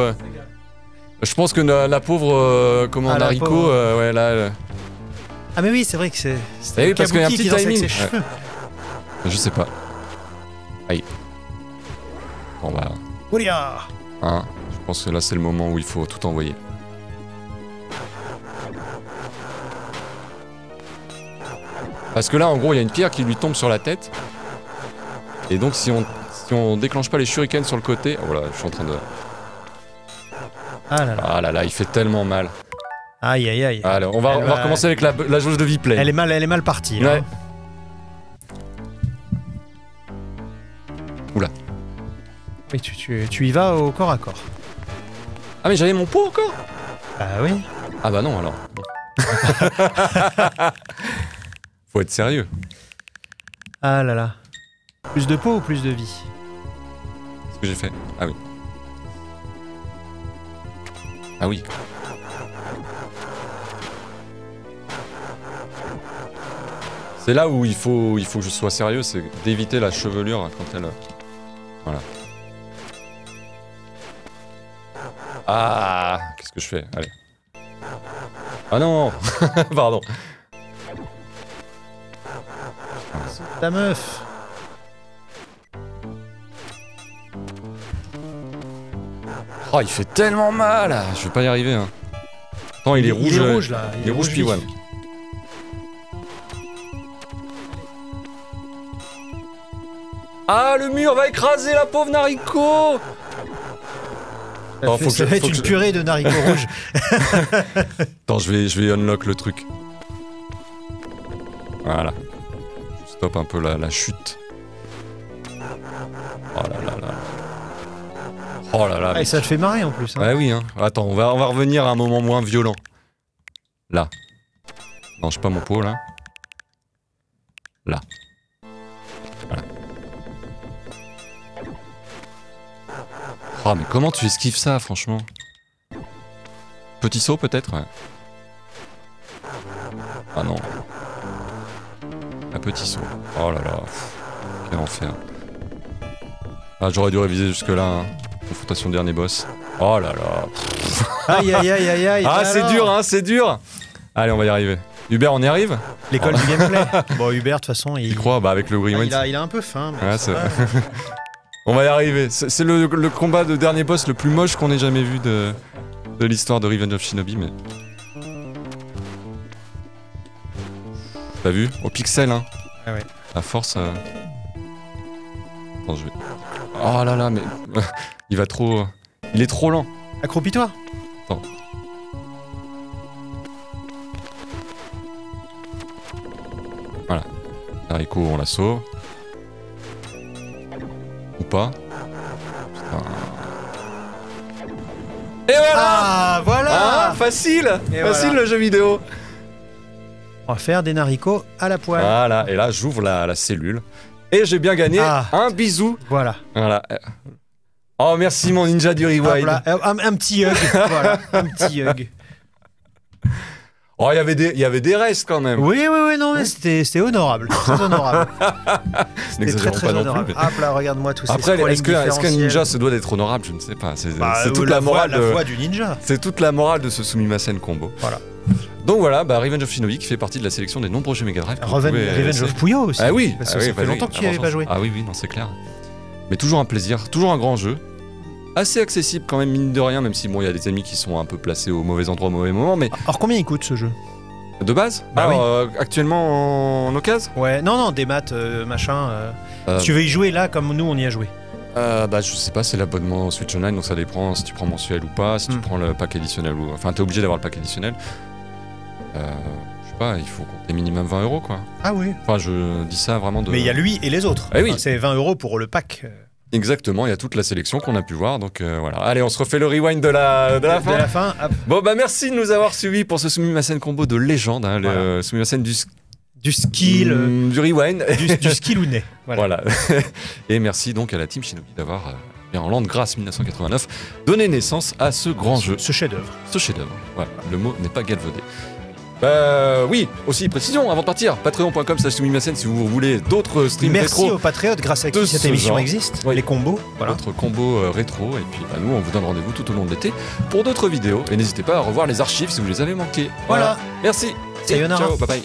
je pense que la pauvre... comment, haricot, ouais, là... Ah mais oui, c'est vrai que c'est... Eh oui, parce qu'il y a un petit timing. Ouais. Je sais pas. Aïe. Bon, bah... Hein, je pense que là c'est le moment où il faut tout envoyer. Parce que là en gros il y a une pierre qui lui tombe sur la tête. Et donc si on déclenche pas les shurikens sur le côté... Oh là, je suis en train de... Ah là là, ah là, là, il fait tellement mal. Aïe aïe aïe. Alors on va recommencer avec la jauge de vie pleine. Elle est mal partie. Ouais. Hein. Oula. Mais tu y vas au corps à corps. Ah mais j'avais mon pot encore? Bah oui. Ah bah non alors. Faut être sérieux. Ah là là. Plus de peau ou plus de vie? Ce que j'ai fait. Ah oui. Ah oui. C'est là où il faut que je sois sérieux, c'est d'éviter la chevelure quand elle... Voilà. Ah, qu'est-ce que je fais? Allez. Ah non. Pardon. C'est ta meuf. Oh, il fait tellement mal. Je vais pas y arriver. Hein. Attends, il est rouge là. Il est rouge piwan. Ah, le mur va écraser la pauvre Nariko. Ça va être une purée de Nariko rouge. Attends, je vais unlock le truc. Voilà. Je stoppe un peu la chute. Oh là là là. Oh là là. Ah, et ça te fait marrer en plus. Hein. Ouais, oui. Hein. Attends, on va revenir à un moment moins violent. Là. Non, je sais pas mon pot là. Là. Voilà. Oh, mais comment tu esquives ça, franchement? Petit saut peut-être? Ouais. Ah non. Un petit saut. Oh là là. Quel enfer. Ah, j'aurais dû réviser jusque-là. Hein. Confrontation dernier boss. Oh là là. Aïe aïe aïe aïe aïe. Ah c'est dur hein, c'est dur. Allez on va y arriver. Hubert on y arrive. L'école du gameplay. Bon Hubert de toute façon il... Tu crois? Bah avec le green win. Il a un peu faim mais ouais, ça va. On va y arriver. C'est le combat de dernier boss le plus moche qu'on ait jamais vu de l'histoire de Revenge of Shinobi mais... T'as vu? Au pixel hein. Ah ouais. À force... Attends je vais... Oh là là mais... Il va trop... Il est trop lent. Accroupis-toi. Attends. Voilà. Haricot, on la sauve. Ou pas. Putain. Et voilà. Ah, voilà. Ah, facile. Et facile voilà. Le jeu vidéo. On va faire des naricots à la poêle. Voilà, et là j'ouvre la cellule. Et j'ai bien gagné un bisou. Voilà. Voilà. Oh merci mon ninja du rewind. Un petit hug. Voilà, un petit hug. Oh il y avait des restes quand même. Oui oui oui non mais c'était honorable. Très honorable. C'était très très honorable. Ah là regarde-moi tout ça. Après est-ce qu'un ninja se doit d'être honorable? Je ne sais pas. C'est toute la morale. La foi du ninja. C'est toute la morale de ce Sumimasen Combo. Voilà. Donc voilà, bah, Revenge of Shinobi qui fait partie de la sélection des nombreux jeux Mega Drive. Revenge of Puyo aussi. Ah oui. Parce que ça fait longtemps que tu n'y avais pas joué. Ah oui oui non c'est clair. Mais toujours un plaisir, toujours un grand jeu. Assez accessible quand même, mine de rien, même si bon, il y a des ennemis qui sont un peu placés au mauvais endroit, au mauvais moment, mais... Alors combien il coûte ce jeu? De base? Bah oui. Actuellement en occasion? Ouais, non, des maths, machin... Si tu veux y jouer là, comme nous, on y a joué. Bah je sais pas, c'est l'abonnement Switch Online, donc ça dépend si tu prends mensuel ou pas, si tu prends le pack additionnel ou... Enfin, t'es obligé d'avoir le pack additionnel. Je sais pas, il faut compter minimum 20 € quoi. Ah oui. Enfin, je dis ça vraiment de... Mais il y a lui et les autres. Ah oui. Enfin, c'est 20 € pour le pack. Exactement, il y a toute la sélection qu'on a pu voir, donc voilà. Allez, on se refait le rewind de la fin. De la fin, hop. Bon, bah merci de nous avoir suivis pour ce Sumimasen Combo de légende, hein, voilà. Le Sumimasen du skill... du rewind. Du skill ou nez. Voilà. Voilà. Et merci donc à la Team Shinobi d'avoir, en l'an de grâce 1989, donné naissance à ce grand jeu. Ce chef-d'œuvre. Ce chef-d'œuvre, voilà. Le mot n'est pas galvaudé. Oui, aussi précision avant de partir, patreon.com/sumimasen si vous voulez d'autres streams rétro. Merci aux patriotes grâce à qui cette émission existe, ouais. Les combos, voilà. D'autres combos rétro, et puis bah, nous on vous donne rendez-vous tout au long de l'été pour d'autres vidéos, et n'hésitez pas à revoir les archives si vous les avez manquées. Voilà, merci. Sayonara. Ciao, bye bye.